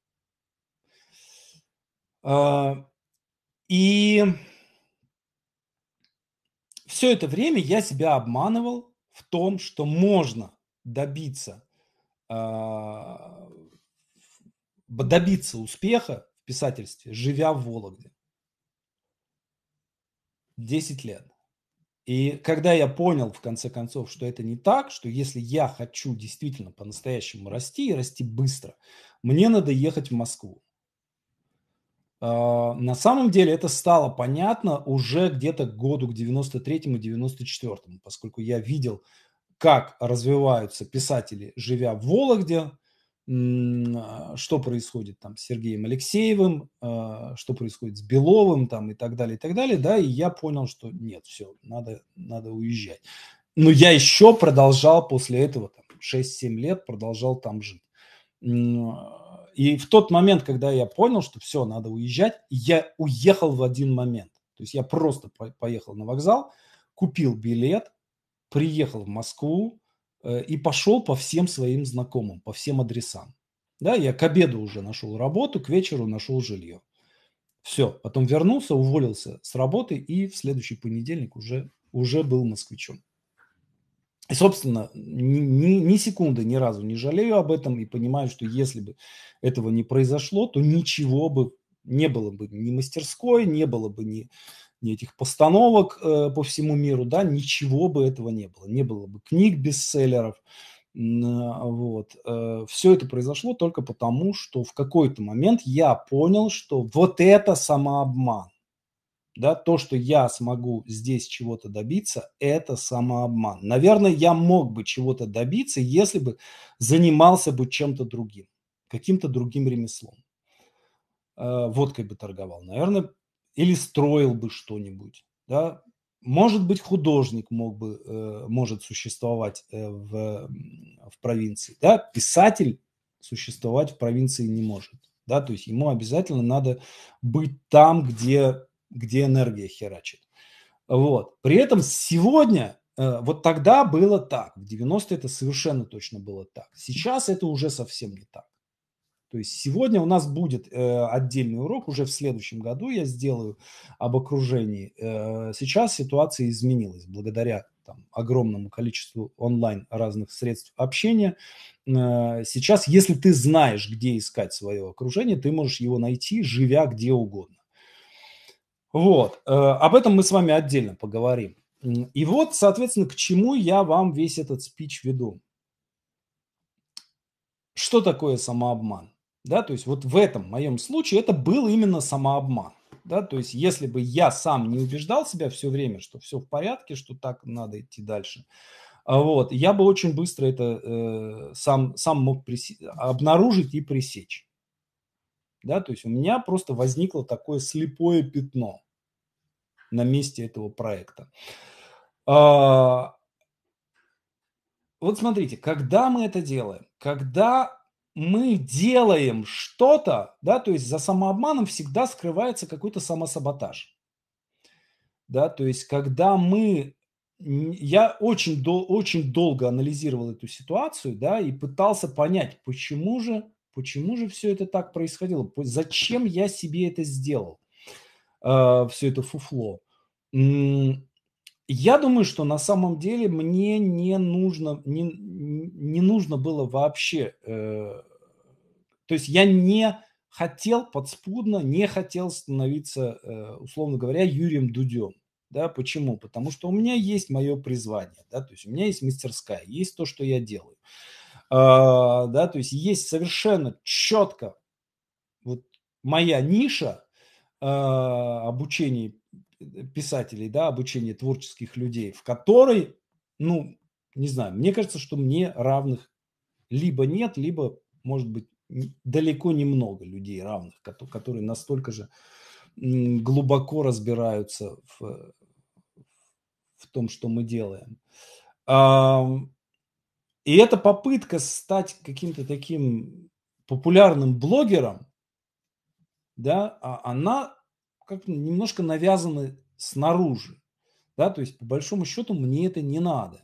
И все это время я себя обманывал в том, что можно добиться успеха в писательстве, живя в Вологде. 10 лет. И когда я понял, в конце концов, что это не так, что если я хочу действительно по-настоящему расти и расти быстро, мне надо ехать в Москву. На самом деле это стало понятно уже где-то к году, к 93-му, 94-му, поскольку я видел, как развиваются писатели, живя в Вологде, что происходит там с Сергеем Алексеевым, что происходит с Беловым там, и так далее, да, и я понял, что нет, все, надо уезжать. Но я еще продолжал после этого, там, 6-7 лет продолжал там жить. И в тот момент, когда я понял, что все, надо уезжать, я уехал в один момент. То есть я просто поехал на вокзал, купил билет, приехал в Москву и пошел по всем своим знакомым, по всем адресам. Да, я к обеду уже нашел работу, к вечеру нашел жилье. Все, потом вернулся, уволился с работы и в следующий понедельник уже был москвичом. И, собственно, ни секунды, ни разу не жалею об этом и понимаю, что если бы этого не произошло, то ничего бы не было бы ни мастерской, не было бы ни этих постановок по всему миру, да, ничего бы этого не было. Не было бы книг, бестселлеров. Вот. Все это произошло только потому, что в какой-то момент я понял, что вот это самообман. Да, то, что я смогу здесь чего-то добиться, это самообман. Наверное, я мог бы чего-то добиться, если бы занимался бы чем-то другим, каким-то другим ремеслом. Водкой бы торговал, наверное, или строил бы что-нибудь. Да. Может быть, художник может существовать в провинции. Да. Писатель существовать в провинции не может. Да. То есть ему обязательно надо быть там, где энергия херачит. Вот. При этом сегодня, вот тогда было так, в 90-е это совершенно точно было так. Сейчас это уже совсем не так. То есть сегодня у нас будет отдельный урок, уже в следующем году я сделаю об окружении. Сейчас ситуация изменилась благодаря огромному количеству онлайн разных средств общения. Сейчас, если ты знаешь, где искать свое окружение, ты можешь его найти, живя где угодно. Вот, об этом мы с вами отдельно поговорим. И вот, соответственно, к чему я вам весь этот спич веду. Что такое самообман? Да, то есть вот в этом моем случае это был именно самообман. Да, то есть если бы я сам не убеждал себя все время, что все в порядке, что так надо идти дальше, вот, я бы очень быстро это сам мог обнаружить и пресечь. Да, то есть у меня просто возникло такое слепое пятно на месте этого проекта. Вот смотрите, когда мы это делаем, когда мы делаем что-то, да, то есть за самообманом всегда скрывается какой-то самосаботаж. Да, то есть когда мы... Я очень долго анализировал эту ситуацию, да, и пытался понять, почему же все это так происходило? Зачем я себе это сделал? Все это фуфло. Я думаю, что на самом деле мне не нужно было вообще... То есть я подспудно не хотел становиться, условно говоря, Юрием Дудем. Да, почему? Потому что у меня есть мое призвание. Да, то есть у меня есть мастерская, есть то, что я делаю. Да, то есть есть совершенно четко вот моя ниша обучения писателей, да, обучения творческих людей, в которой, ну, не знаю, мне кажется, что мне равных либо нет, либо, может быть, далеко немного людей равных, которые настолько же глубоко разбираются в том, что мы делаем. И эта попытка стать каким-то таким популярным блогером, да, она как-то немножко навязана снаружи. Да, то есть, по большому счету, мне это не надо.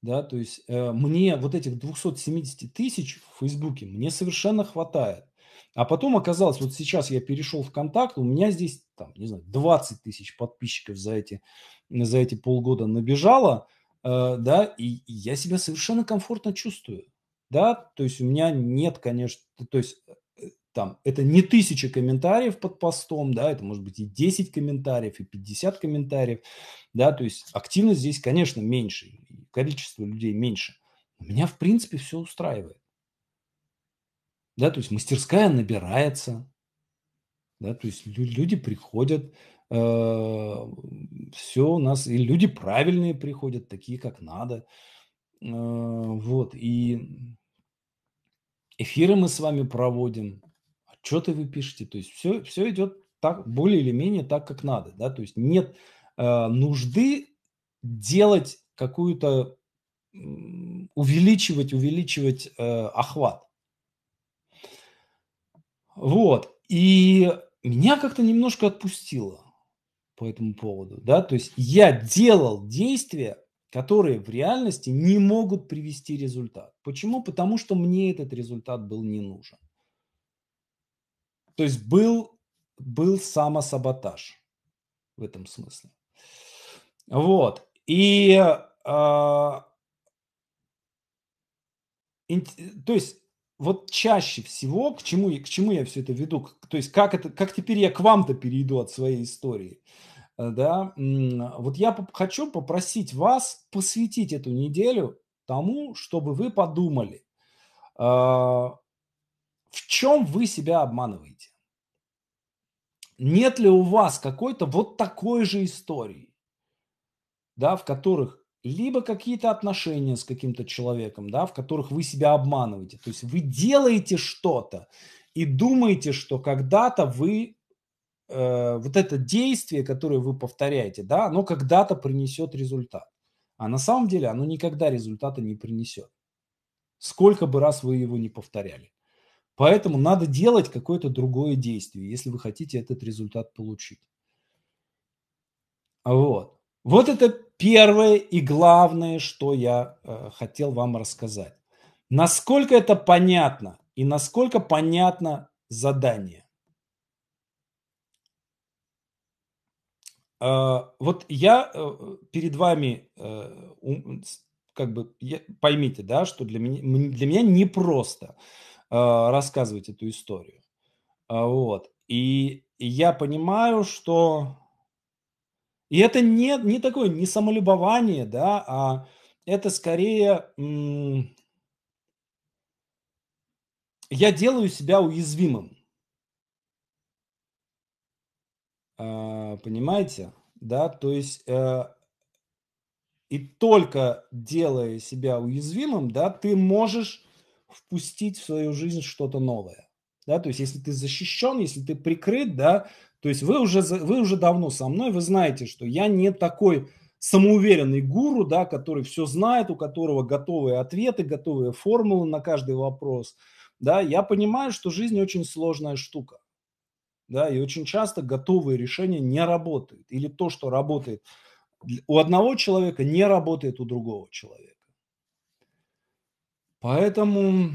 Да, то есть, мне вот этих 270 тысяч в Фейсбуке мне совершенно хватает. А потом оказалось, вот сейчас я перешел в ВКонтакт, у меня здесь, там, не знаю, 20 тысяч подписчиков за эти полгода набежало. Да, и я себя совершенно комфортно чувствую, да, то есть у меня нет, конечно, то есть там это не 1000 комментариев под постом, да, это может быть и 10 комментариев, и 50 комментариев, да, то есть активность здесь, конечно, меньше, количество людей меньше, меня, в принципе, все устраивает, да, то есть мастерская набирается, Да? То есть люди приходят, все у нас, и люди правильные приходят, такие, как надо. Вот, и эфиры мы с вами проводим, отчеты вы пишете, то есть все идет так, более или менее так, как надо. Да? То есть нет нужды делать какую-то, увеличивать охват. Вот. И меня как-то немножко отпустило по этому поводу. Да? То есть я делал действия, которые в реальности не могут привести результат. Почему? Потому что мне этот результат был не нужен. То есть был самосаботаж в этом смысле. Вот. И то есть вот чаще всего, к чему я все это веду, то есть как теперь я к вам-то перейду от своей истории, да, вот я хочу попросить вас посвятить эту неделю тому, чтобы вы подумали, в чем вы себя обманываете. Нет ли у вас какой-то вот такой же истории, да, в которых либо какие-то отношения с каким-то человеком, да, в которых вы себя обманываете. То есть вы делаете что-то и думаете, что когда-то вы, вот это действие, которое вы повторяете, да, оно когда-то принесет результат. А на самом деле оно никогда результата не принесет. Сколько бы раз вы его не повторяли. Поэтому надо делать какое-то другое действие, если вы хотите этот результат получить. Вот. Вот это первое и главное, что я хотел вам рассказать. Насколько это понятно и насколько понятно задание. Вот я перед вами, как бы, поймите, да, что для меня непросто рассказывать эту историю. Вот. И я понимаю, что... И это не такое, не самолюбование, да, а это скорее я делаю себя уязвимым. Понимаете? Да, то есть и только делая себя уязвимым, да, ты можешь впустить в свою жизнь что-то новое. Да, то есть если ты защищен, если ты прикрыт, да, то есть вы уже давно со мной, вы знаете, что я не такой самоуверенный гуру, да, который все знает, у которого готовые ответы, готовые формулы на каждый вопрос. Да. Я понимаю, что жизнь очень сложная штука. Да, и очень часто готовые решения не работают. Или то, что работает у одного человека, не работает у другого человека. Поэтому...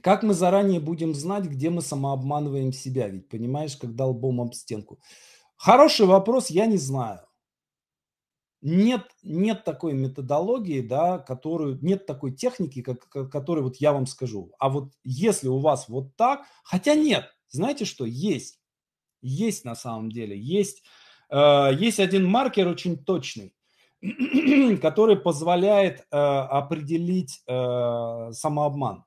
Как мы заранее будем знать, где мы самообманываем себя? Ведь, понимаешь, когда лбом об стенку. Хороший вопрос, я не знаю. Нет такой методологии, да, которую, нет такой техники, которую вот я вам скажу. А вот если у вас вот так, хотя нет, знаете что, есть. Есть на самом деле. Есть один маркер очень точный, который позволяет определить самообман.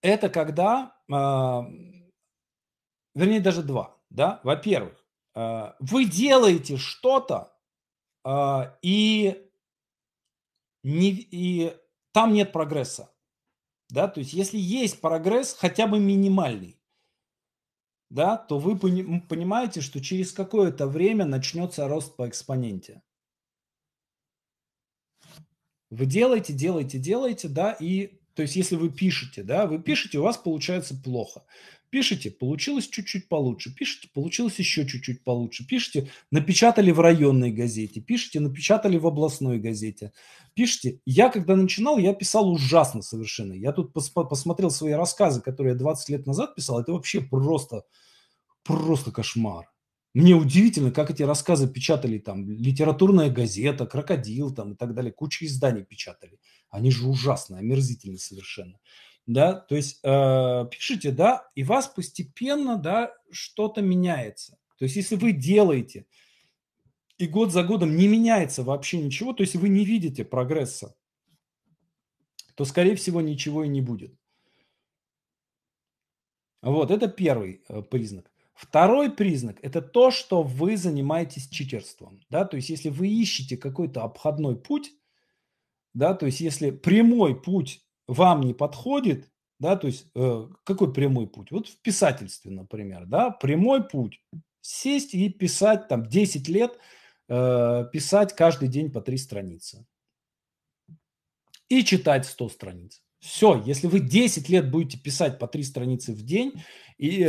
Это когда, вернее, даже два. Да? Во-первых, вы делаете что-то, и там нет прогресса. Да? То есть, если есть прогресс, хотя бы минимальный, да, то вы понимаете, что через какое-то время начнется рост по экспоненте. Вы делаете, да, и... То есть, если вы пишете, да, вы пишете, у вас получается плохо. Пишете, получилось чуть-чуть получше. Пишете, получилось еще чуть-чуть получше. Пишете, напечатали в районной газете. Пишете, напечатали в областной газете. Пишете. Я, когда начинал, я писал ужасно совершенно. Я тут посмотрел свои рассказы, которые я 20 лет назад писал. Это вообще просто кошмар. Мне удивительно, как эти рассказы печатали там литературная газета, крокодил там и так далее. Куча изданий печатали. Они же ужасные, омерзительные совершенно. Да? То есть пишите, да, и вас постепенно, да, что-то меняется. То есть если вы делаете, и год за годом не меняется вообще ничего, то есть вы не видите прогресса, то, скорее всего, ничего и не будет. Вот, это первый признак. Второй признак – это то, что вы занимаетесь читерством. Да? То есть, если вы ищете какой-то обходной путь, да, то есть, если прямой путь вам не подходит, да, то есть, какой прямой путь? Вот в писательстве, например, да, прямой путь – сесть и писать там 10 лет, писать каждый день по 3 страницы и читать 100 страниц. Все, если вы 10 лет будете писать по 3 страницы в день и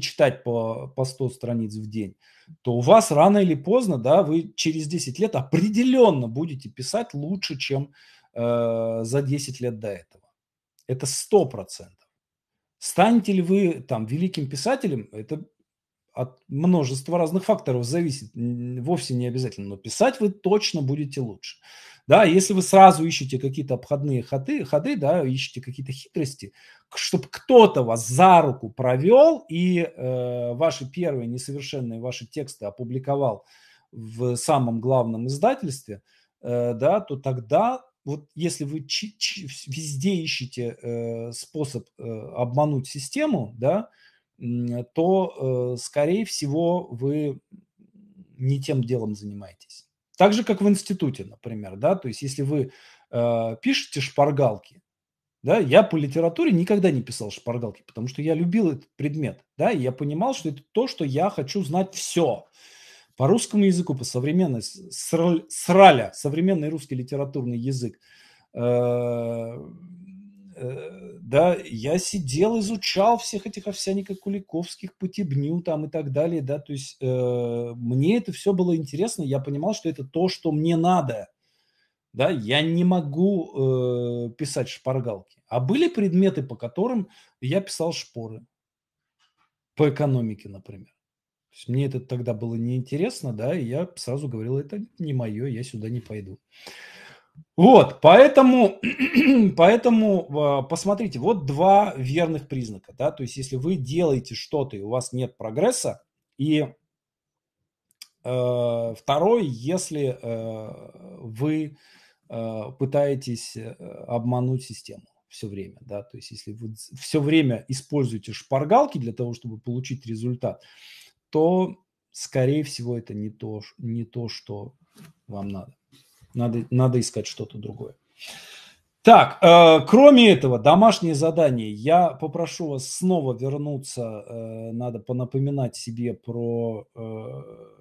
читать по 100 страниц в день, то у вас рано или поздно, да, вы через 10 лет определенно будете писать лучше, чем за 10 лет до этого. Это 100%. Станете ли вы там великим писателем, это от множества разных факторов зависит, вовсе не обязательно, но писать вы точно будете лучше. Да, если вы сразу ищете какие-то обходные ходы, да, ищете какие-то хитрости, чтобы кто-то вас за руку провел и ваши первые несовершенные ваши тексты опубликовал в самом главном издательстве, да, то тогда вот если вы везде ищете способ обмануть систему, да, то, скорее всего, вы не тем делом занимаетесь. Так же, как в институте, например, да, то есть если вы пишете шпаргалки, да, я по литературе никогда не писал шпаргалки, потому что я любил этот предмет, да, и я понимал, что это то, что я хочу знать все. По русскому языку, по современной, сраля, современный русский литературный язык, да, я сидел, изучал всех этих Овсяников, Куликовских, Путебню там и так далее, да, то есть мне это все было интересно, я понимал, что это то, что мне надо, да, я не могу писать шпаргалки. А были предметы, по которым я писал шпоры, по экономике, например. То есть мне это тогда было неинтересно, да, и я сразу говорил, это не мое, я сюда не пойду. Вот, поэтому посмотрите, вот два верных признака, да, то есть если вы делаете что-то и у вас нет прогресса, и второе, если вы пытаетесь обмануть систему все время, да, то есть если вы все время используете шпаргалки для того, чтобы получить результат, то, скорее всего, это не то, что вам надо. Надо искать что-то другое. Так, кроме этого, домашнее задание. Я попрошу вас снова вернуться. Надо понапоминать себе про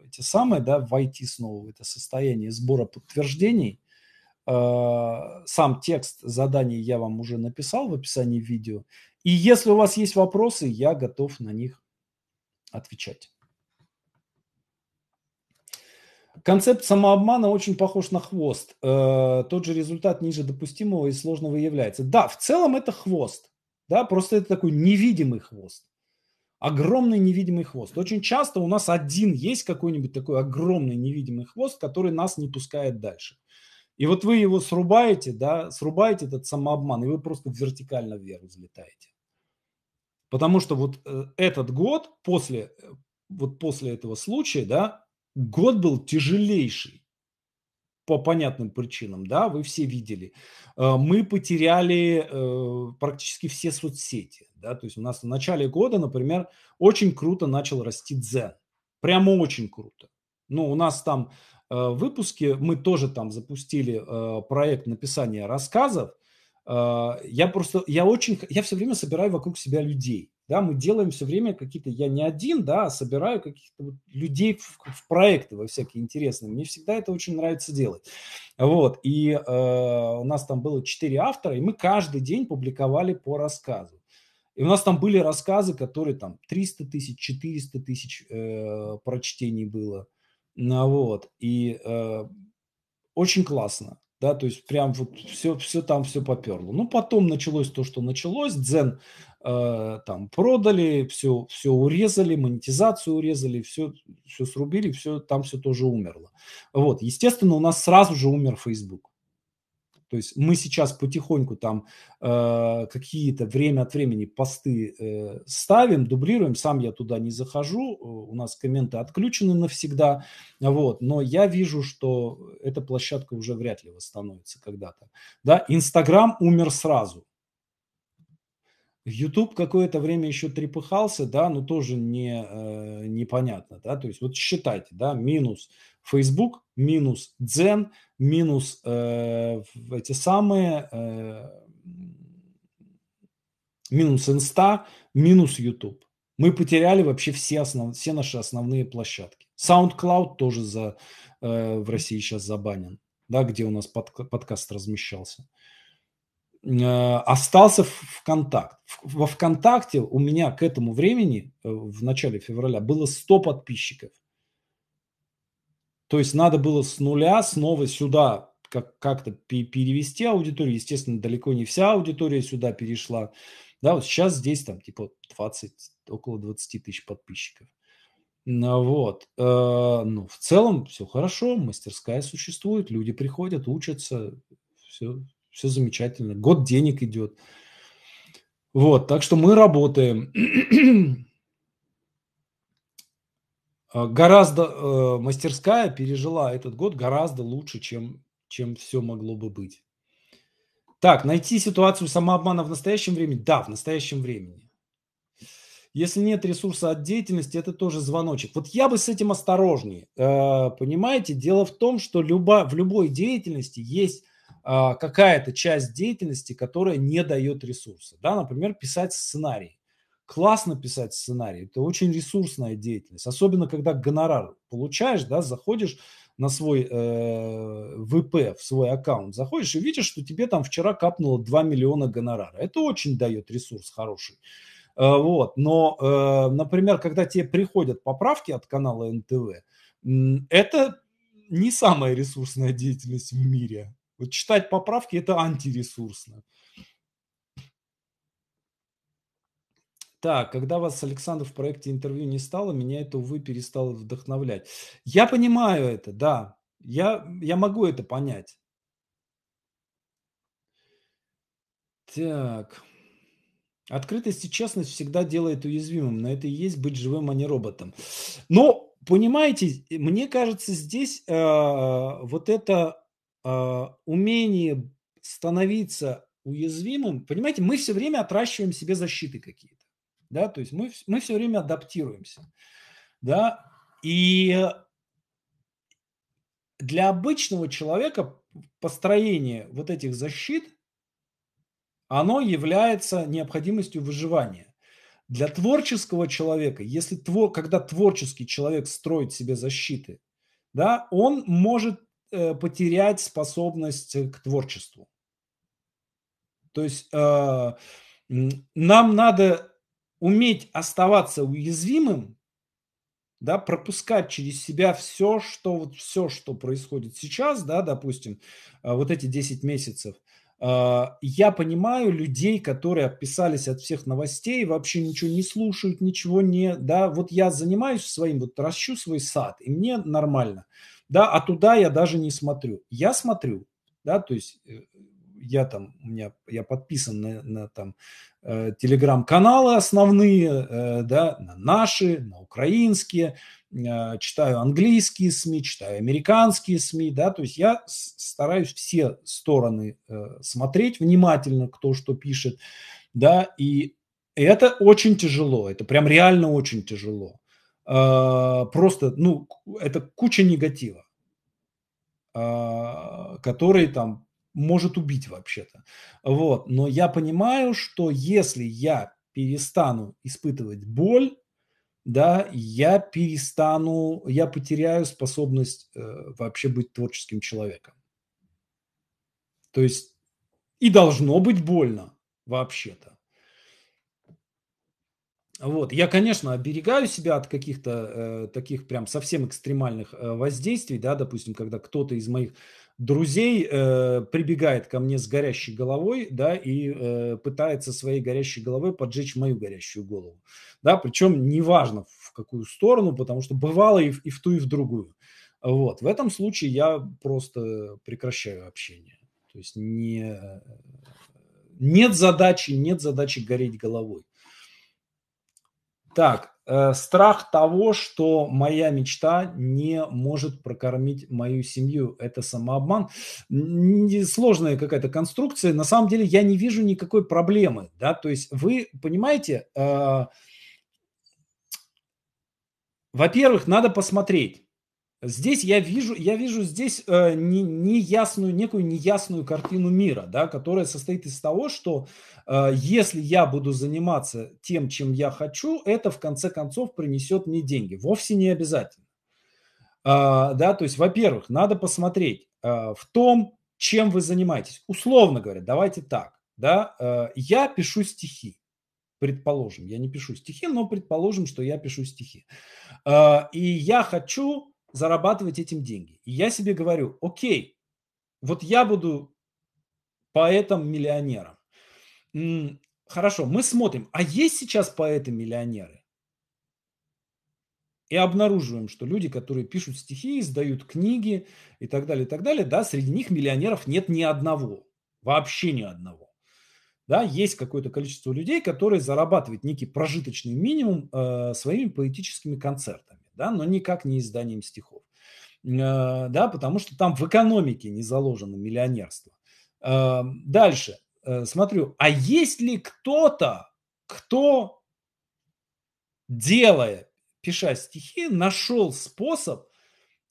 эти самые, да, войти снова в это состояние сбора подтверждений. Сам текст задания я вам уже написал в описании видео. И если у вас есть вопросы, я готов на них отвечать. Концепт самообмана очень похож на хвост. Тот же результат ниже допустимого и сложного является. Да, в целом это хвост. Да, просто это такой невидимый хвост. Огромный невидимый хвост. Очень часто у нас один есть какой-нибудь такой огромный невидимый хвост, который нас не пускает дальше. И вот вы его срубаете, да, срубаете этот самообман, и вы просто вертикально вверх взлетаете. Потому что вот этот год, после этого случая, да, год был тяжелейший по понятным причинам, да, вы все видели. Мы потеряли практически все соцсети, да, то есть у нас в начале года, например, очень круто начал расти Дзен, прямо очень круто. Ну, у нас там выпуски, мы тоже там запустили проект написания рассказов. Я все время собираю вокруг себя людей. Да, мы делаем все время какие-то, я не один, да, а собираю каких-то вот людей в проекты, во всякие интересные. Мне всегда это очень нравится делать. Вот, и у нас там было 4 автора, и мы каждый день публиковали по рассказу. И у нас там были рассказы, которые там 300 тысяч, 400 тысяч прочтений было. Вот, и очень классно. Да, то есть прям вот все там все поперло. Ну, потом началось то, что началось. Дзен там продали, все урезали, монетизацию урезали, все срубили, там тоже умерло. Вот, естественно, у нас сразу же умер Facebook. То есть мы сейчас потихоньку там какие-то время от времени посты ставим, дублируем. Сам я туда не захожу, у нас комменты отключены навсегда. Вот. Но я вижу, что эта площадка уже вряд ли восстановится когда-то. Да? Instagram умер сразу. YouTube какое-то время еще трепыхался, да, но тоже непонятно, да, то есть вот считайте, да, минус Facebook, минус Дзен, минус эти самые, минус Инста, минус YouTube. Мы потеряли вообще все наши основные площадки. SoundCloud тоже в России сейчас забанен, да, где у нас подкаст размещался. Остался ВКонтакте. Во ВКонтакте у меня к этому времени, в начале февраля, было 100 подписчиков. То есть надо было с нуля снова сюда как-то перевести аудиторию. Естественно, далеко не вся аудитория сюда перешла. Да, вот сейчас здесь там типа 20 тысяч подписчиков. Вот. Ну, в целом все хорошо, мастерская существует, люди приходят, учатся, все замечательно. Год денег идет. Вот, так что мы работаем. Гораздо мастерская пережила этот год гораздо лучше, чем все могло бы быть. Так, найти ситуацию самообмана в настоящем времени? Да, в настоящем времени. Если нет ресурса от деятельности, это тоже звоночек. Вот я бы с этим осторожнее. Понимаете, дело в том, что в любой деятельности есть какая-то часть деятельности, которая не дает ресурса. Да, например, писать сценарий. Классно писать сценарий. Это очень ресурсная деятельность. Особенно, когда гонорар получаешь, да, заходишь на свой ВП, в свой аккаунт, заходишь и видишь, что тебе там вчера капнуло 2 миллиона гонорара. Это очень дает ресурс хороший. Вот. Но, например, когда тебе приходят поправки от канала НТВ, это не самая ресурсная деятельность в мире. Вот читать поправки – это антиресурсно. Так, когда вас, Александр, в проекте интервью не стало, меня это, увы, перестало вдохновлять. Я понимаю это, да. Я могу это понять. Так. Открытость и честность всегда делает уязвимым. Но это и есть быть живым, а не роботом. Но, понимаете, мне кажется, здесь вот это умение становиться уязвимым. Понимаете, мы все время отращиваем себе защиты какие-то. Да, то есть мы все время адаптируемся. Да? И для обычного человека построение вот этих защит, оно является необходимостью выживания. Для творческого человека, когда творческий человек строит себе защиты, да, он может потерять способность к творчеству. То есть нам надо уметь оставаться уязвимым, да, пропускать через себя все, что происходит сейчас, да, допустим, вот эти 10 месяцев. Я понимаю людей, которые отписались от всех новостей, вообще ничего не слушают, ничего не... Да, вот я занимаюсь своим, вот ращу свой сад, и мне нормально. Да, а туда я даже не смотрю. Я смотрю, да, то есть... Я подписан на там телеграм-каналы основные, да, на наши, на украинские, читаю английские СМИ, читаю американские СМИ, да, то есть я стараюсь все стороны смотреть внимательно, кто что пишет, да, и это очень тяжело, это прям реально очень тяжело, просто, ну, это куча негатива, который там может убить вообще-то. Вот. Но я понимаю, что если я перестану испытывать боль, да, я потеряю способность вообще быть творческим человеком. То есть и должно быть больно вообще-то. Вот. Я, конечно, оберегаю себя от каких-то таких прям совсем экстремальных воздействий, да, допустим, когда кто-то из моих друзей прибегает ко мне с горящей головой, да, и пытается своей горящей головой поджечь мою горящую голову, да, причем неважно в какую сторону, потому что бывало и в ту, и в другую. Вот, в этом случае я просто прекращаю общение, то есть нет задачи гореть головой. Так, Страх того, что моя мечта не может прокормить мою семью. Это самообман. Сложная какая-то конструкция. На самом деле я не вижу никакой проблемы. Да? То есть вы понимаете, во-первых, надо посмотреть. Здесь я вижу здесь некую неясную картину мира, да, которая состоит из того, что если я буду заниматься тем, чем я хочу, это в конце концов принесет мне деньги. Вовсе не обязательно. Да, то есть, во-первых, надо посмотреть в том, чем вы занимаетесь. Условно говоря, давайте так. Да, я пишу стихи. Предположим, я не пишу стихи, но предположим, что я пишу стихи. И я хочу зарабатывать этим деньги. И я себе говорю, окей, вот я буду поэтом-миллионером. Хорошо, мы смотрим, а есть сейчас поэты-миллионеры? И обнаруживаем, что люди, которые пишут стихи, издают книги и так далее, да, среди них миллионеров нет ни одного, вообще ни одного. Да, есть какое-то количество людей, которые зарабатывают некий прожиточный минимум своими поэтическими концертами. Да, но никак не изданием стихов, да, потому что там в экономике не заложено миллионерство. Дальше смотрю, а есть ли кто-то, кто, делая, пиша стихи, нашел способ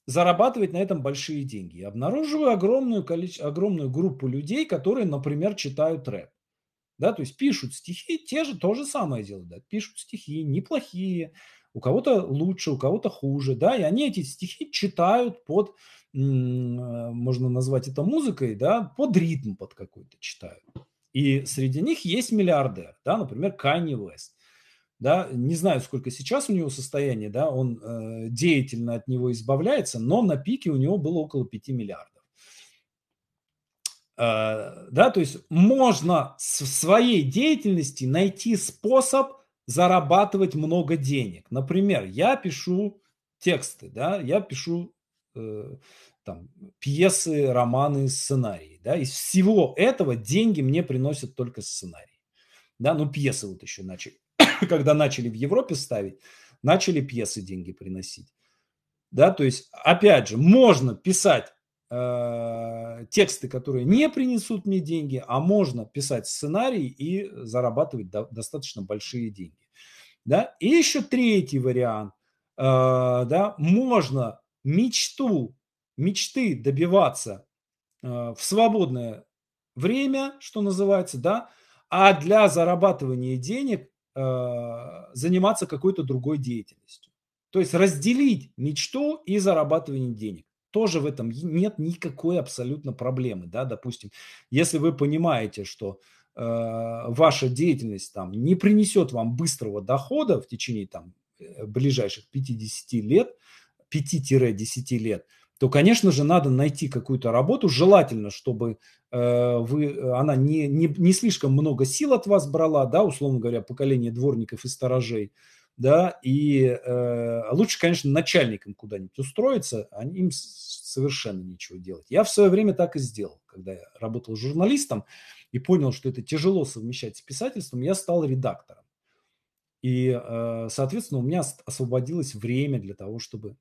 зарабатывать на этом большие деньги? Я обнаруживаю огромную группу людей, которые, например, читают рэп. Да, то есть пишут стихи, то же самое делают, да, пишут стихи, неплохие, у кого-то лучше, у кого-то хуже, да, и они эти стихи читают под, можно назвать это музыкой, да, под ритм под какой-то читают. И среди них есть миллиардер, да, например, Канье Уэст, да, не знаю, сколько сейчас у него состояние, да, он деятельно от него избавляется, но на пике у него было около 5 миллиардов. Да, то есть можно в своей деятельности найти способ зарабатывать много денег. Например, я пишу тексты, да, я пишу там, пьесы, романы, сценарии. Да, из всего этого деньги мне приносят только сценарии. Да, ну, пьесы вот еще начали. Когда начали в Европе ставить, начали пьесы деньги приносить. Да, то есть, опять же, можно писать тексты, которые не принесут мне деньги, а можно писать сценарий и зарабатывать достаточно большие деньги. Да? И еще третий вариант. Да? Можно мечты добиваться в свободное время, что называется, да? А для зарабатывания денег заниматься какой-то другой деятельностью. То есть разделить мечту и зарабатывание денег. Тоже в этом нет никакой абсолютно проблемы, да, допустим, если вы понимаете, что ваша деятельность там не принесет вам быстрого дохода в течение там ближайших 5-10 лет, то, конечно же, надо найти какую-то работу, желательно, чтобы она не слишком много сил от вас брала, да, условно говоря, поколение дворников и сторожей. Да, и лучше, конечно, начальникам куда-нибудь устроиться, а им совершенно нечего делать. Я в свое время так и сделал, когда я работал журналистом и понял, что это тяжело совмещать с писательством, я стал редактором. И, соответственно, у меня освободилось время для того, чтобы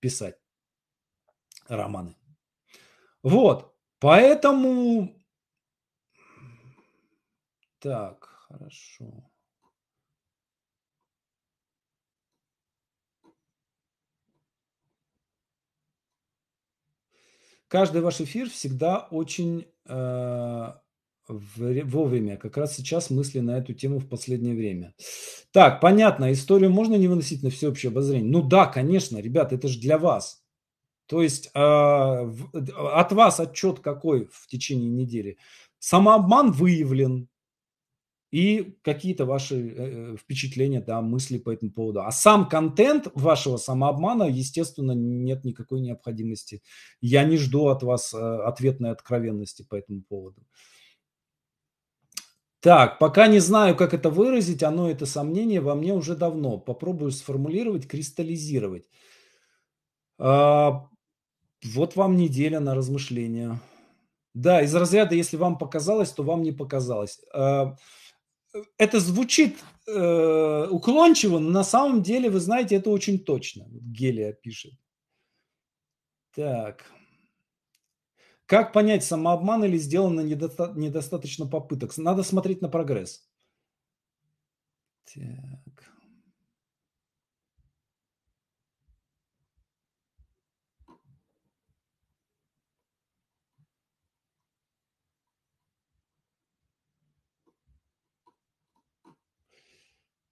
писать романы. Вот, поэтому... Так, хорошо... Каждый ваш эфир всегда очень вовремя. Как раз сейчас мысли на эту тему в последнее время. Так, понятно, историю можно не выносить на всеобщее обозрение? Ну да, конечно, ребята, это же для вас. То есть от вас отчет какой в течение недели? Самообман выявлен и какие-то ваши впечатления, да, мысли по этому поводу. А сам контент вашего самообмана, естественно, нет никакой необходимости. Я не жду от вас ответной откровенности по этому поводу. Так, пока не знаю, как это выразить, оно, это сомнение, во мне уже давно. Попробую сформулировать, кристаллизировать. Вот вам неделя на размышления. Да, из разряда, если вам показалось, то вам не показалось. это звучит уклончиво, но на самом деле, вы знаете, это очень точно. Гелия пишет. Так. Как понять, самообман или сделано недостаточно попыток? Надо смотреть на прогресс. Так.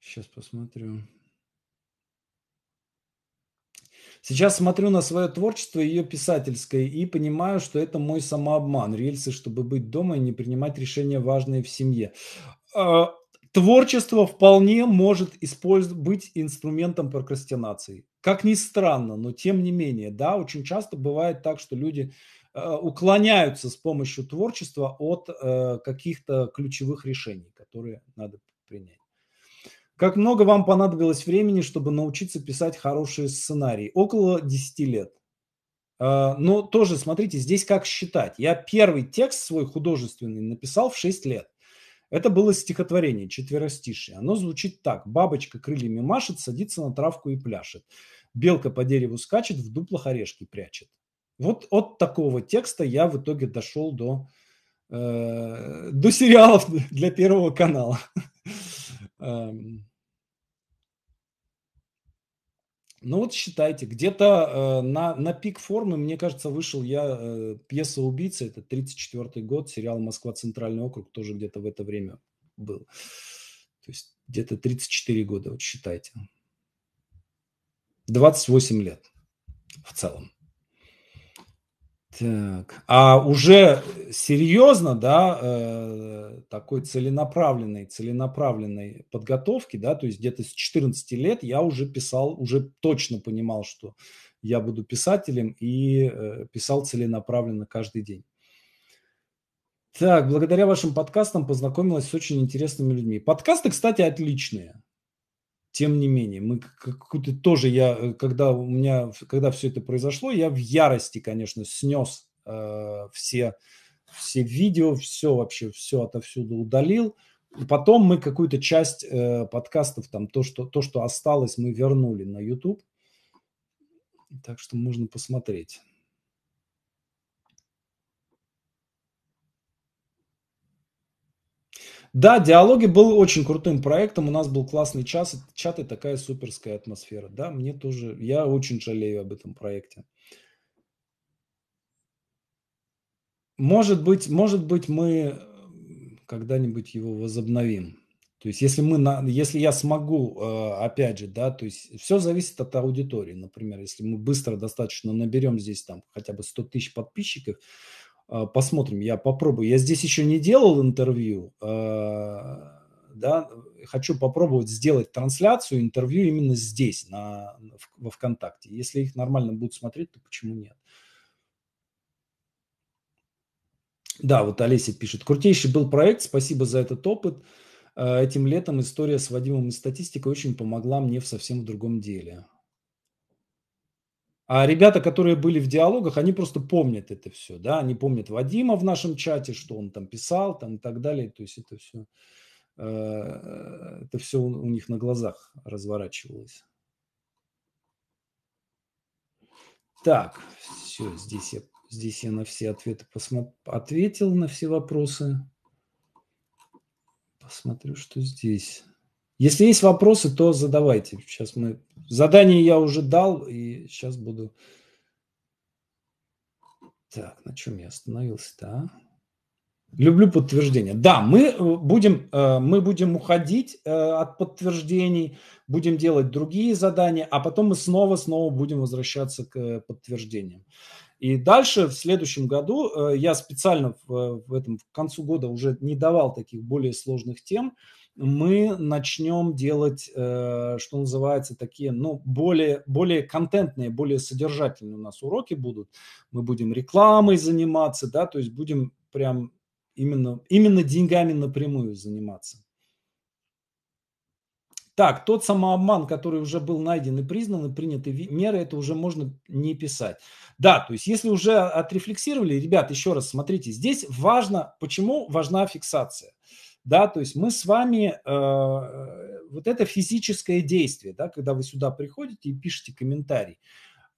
Сейчас посмотрю. Сейчас смотрю на свое творчество, ее писательское, и понимаю, что это мой самообман. Рельсы, чтобы быть дома и не принимать решения важные в семье. Творчество вполне может быть инструментом прокрастинации. Как ни странно, но тем не менее, да, очень часто бывает так, что люди уклоняются с помощью творчества от каких-то ключевых решений, которые надо принять. Как много вам понадобилось времени, чтобы научиться писать хорошие сценарии? Около 10 лет. Но тоже, смотрите, здесь как считать. Я первый текст свой художественный написал в 6 лет. Это было стихотворение, четверостишее. Оно звучит так. Бабочка крыльями машет, садится на травку и пляшет. Белка по дереву скачет, в дуплах орешки прячет. Вот от такого текста я в итоге дошел до сериалов для Первого канала. Ну вот считайте, где-то на пик формы, мне кажется, вышел я пьеса «Убийца», это 34-й год, сериал «Москва. Центральный округ» тоже где-то в это время был. То есть где-то 34 года, вот считайте. 28 лет в целом. Так. А уже серьезно, да, такой целенаправленной подготовки, да, то есть где-то с 14 лет я уже писал, уже точно понимал, что я буду писателем, и писал целенаправленно каждый день. Так, благодаря вашим подкастам познакомилась с очень интересными людьми. Подкасты, кстати, отличные. Тем не менее, мы какую-то тоже я, когда все это произошло, я в ярости, конечно, снес все видео, все отовсюду удалил. И потом мы какую-то часть подкастов, там то, что осталось, мы вернули на YouTube. Так что можно посмотреть. Да, «Диалоги» был очень крутым проектом, у нас был классный чат и такая суперская атмосфера. Да, мне тоже, я очень жалею об этом проекте. Может быть, мы когда-нибудь его возобновим. То есть, если я смогу, опять же, да, то есть все зависит от аудитории. Например, если мы быстро достаточно наберем здесь там хотя бы 100 тысяч подписчиков, посмотрим, я попробую. Я здесь еще не делал интервью, да, хочу попробовать сделать трансляцию интервью именно здесь, во ВКонтакте. Если их нормально будут смотреть, то почему нет? Да, вот Олеся пишет. Крутейший был проект, спасибо за этот опыт. Этим летом история с Вадимом и статистикой очень помогла мне в совсем другом деле. А ребята, которые были в «Диалогах», они просто помнят это все, да, они помнят Вадима в нашем чате, что он там писал, там и так далее, то есть это все у них на глазах разворачивалось. Так, все, здесь я на все ответы ответил, на все вопросы. Посмотрю, что здесь. Если есть вопросы, то задавайте. Сейчас мы... Задание я уже дал, и сейчас буду... Так, на чем я остановился-то, а? Люблю подтверждения. Да, мы будем уходить от подтверждений, будем делать другие задания, а потом мы снова будем возвращаться к подтверждениям. И дальше в следующем году я специально к концу года уже не давал таких более сложных тем. Мы начнем делать, что называется, такие, ну, более контентные, более содержательные у нас уроки будут. Мы будем рекламой заниматься, да, то есть будем прям именно деньгами напрямую заниматься. Так, тот самообман, который уже был найден и признан, и приняты меры, это уже можно не писать. Да, то есть если уже отрефлексировали, ребят, еще раз смотрите, здесь важно, почему важна фиксация. да, то есть мы с вами, вот это физическое действие, да, когда вы сюда приходите и пишете комментарий,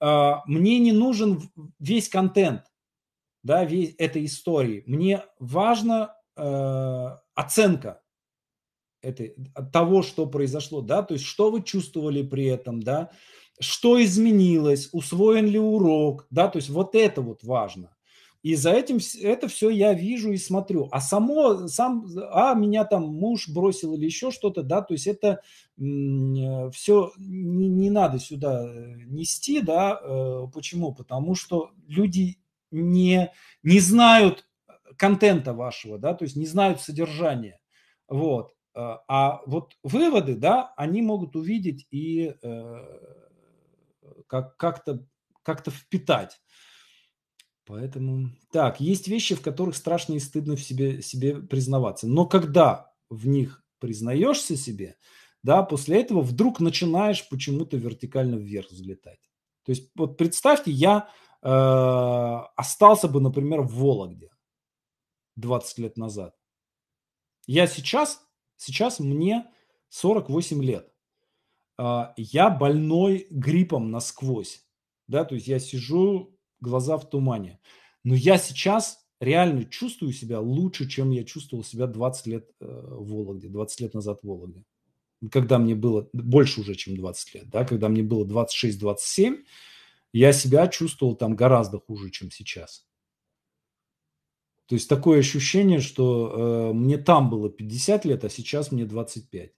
мне не нужен весь контент, да, весь этой истории, мне важна оценка этой, от того, что произошло, да, то есть что вы чувствовали при этом, да, что изменилось, усвоен ли урок, да, то есть вот это вот важно. И за этим это все я вижу и смотрю. А само, меня там муж бросил или еще что-то, да, то есть это все не надо сюда нести, да, почему? Потому что люди не знают контента вашего, да, то есть не знают содержания, вот. А вот выводы, да, они могут увидеть и как-то впитать. Поэтому, так, есть вещи, в которых страшно и стыдно в себе признаваться. Но когда в них признаешься себе, да, после этого вдруг начинаешь почему-то вертикально вверх взлетать. То есть вот представьте, я остался бы, например, в Вологде 20 лет назад. Я сейчас мне 48 лет. Я больной гриппом насквозь, да, то есть я сижу... Глаза в тумане. Но я сейчас реально чувствую себя лучше, чем я чувствовал себя 20 лет в Вологде, 20 лет назад в Вологде. Когда мне было больше уже, чем 20 лет, да, когда мне было 26-27, я себя чувствовал там гораздо хуже, чем сейчас. То есть такое ощущение, что мне там было 50 лет, а сейчас мне 25.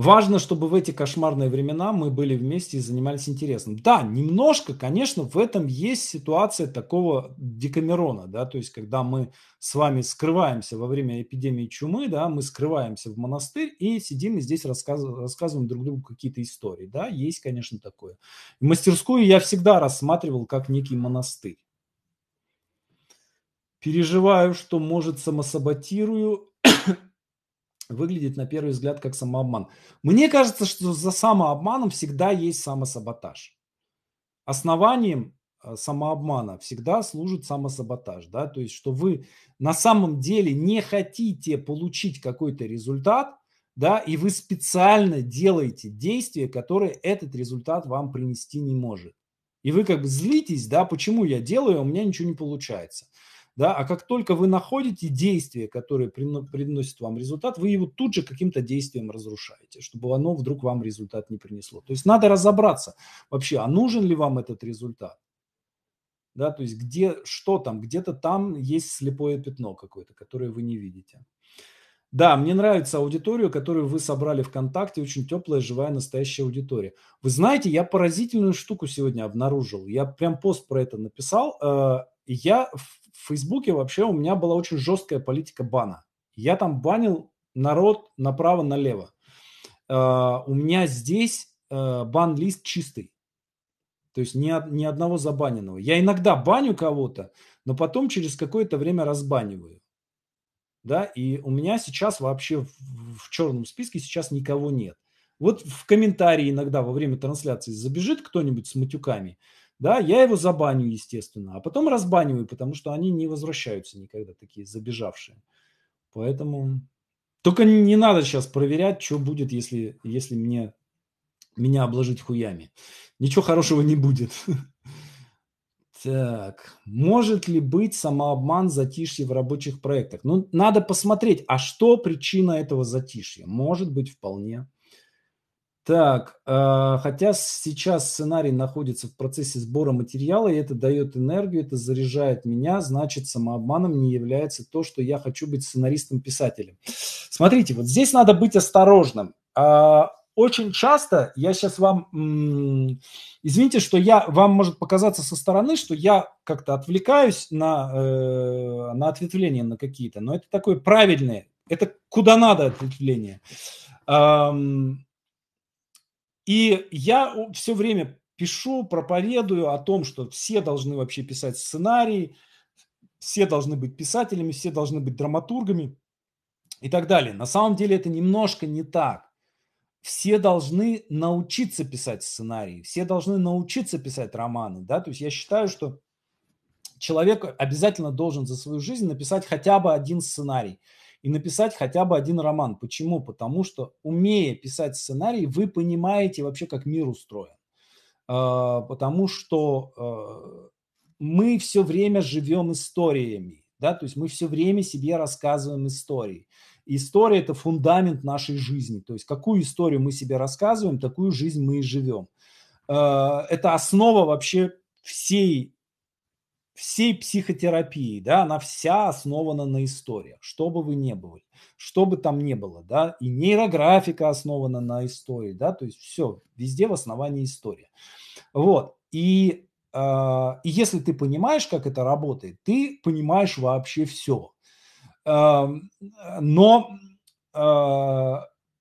Важно, чтобы в эти кошмарные времена мы были вместе и занимались интересным. Да, немножко, конечно, в этом есть ситуация такого Декамерона, да, то есть когда мы с вами скрываемся во время эпидемии чумы, да, мы скрываемся в монастырь и сидим и здесь рассказываем друг другу какие-то истории, да, есть, конечно, такое. Мастерскую я всегда рассматривал как некий монастырь. Переживаю, что, может, самосаботирую. Выглядит на первый взгляд как самообман. Мне кажется, что за самообманом всегда есть самосаботаж. Основанием самообмана всегда служит самосаботаж. Да? То есть, что вы на самом деле не хотите получить какой-то результат, да, и вы специально делаете действия, которые этот результат вам принести не может. И вы как бы злитесь, да, почему я делаю, а у меня ничего не получается. Да, а как только вы находите действие, которое приносит вам результат, вы его тут же каким-то действием разрушаете, чтобы оно вдруг вам результат не принесло. То есть надо разобраться вообще, а нужен ли вам этот результат? Да, то есть где, что там, где-то там есть слепое пятно какое-то, которое вы не видите. Да, мне нравится аудитория, которую вы собрали ВКонтакте, очень теплая, живая, настоящая аудитория. Вы знаете, я поразительную штуку сегодня обнаружил. Я прям пост про это написал. Я в Фейсбуке вообще у меня была очень жесткая политика бана. Я там банил народ направо-налево. У меня здесь бан-лист чистый. То есть ни одного забаненного. Я иногда баню кого-то, но потом через какое-то время разбаниваю. Да? И у меня сейчас вообще в черном списке сейчас никого нет. Вот в комментарии иногда во время трансляции забежит кто-нибудь с матюками. Да, я его забаню, естественно, а потом разбаниваю, потому что они не возвращаются никогда, такие забежавшие. Поэтому только не надо сейчас проверять, что будет, если меня обложить хуями. Ничего хорошего не будет. Так, может ли быть самообман, затишье в рабочих проектах? Ну, надо посмотреть, а что причина этого затишья? Может быть, вполне. Так, хотя сейчас сценарий находится в процессе сбора материала, и это дает энергию, это заряжает меня, значит, самообманом не является то, что я хочу быть сценаристом-писателем. Смотрите, вот здесь надо быть осторожным. Очень часто я сейчас вам... Извините, что вам может показаться со стороны, что я как-то отвлекаюсь на ответвления на какие-то, но это такое правильное, это куда надо ответвление. И я все время пишу, проповедую о том, что все должны вообще писать сценарий, все должны быть писателями, все должны быть драматургами и так далее. На самом деле это немножко не так. Все должны научиться писать сценарии, все должны научиться писать романы. Да? То есть я считаю, что человек обязательно должен за свою жизнь написать хотя бы один сценарий и написать хотя бы один роман. Почему? Потому что, умея писать сценарий, вы понимаете вообще, как мир устроен. Потому что мы все время живем историями, да, то есть мы все время себе рассказываем истории. История – это фундамент нашей жизни, то есть какую историю мы себе рассказываем, такую жизнь мы и живем. Это основа вообще всей психотерапии, да, она вся основана на историях, что бы вы ни были, что бы там ни было, да, и нейрографика основана на истории, да, то есть все, везде в основании история. Вот, и если ты понимаешь, как это работает, ты понимаешь вообще все. Но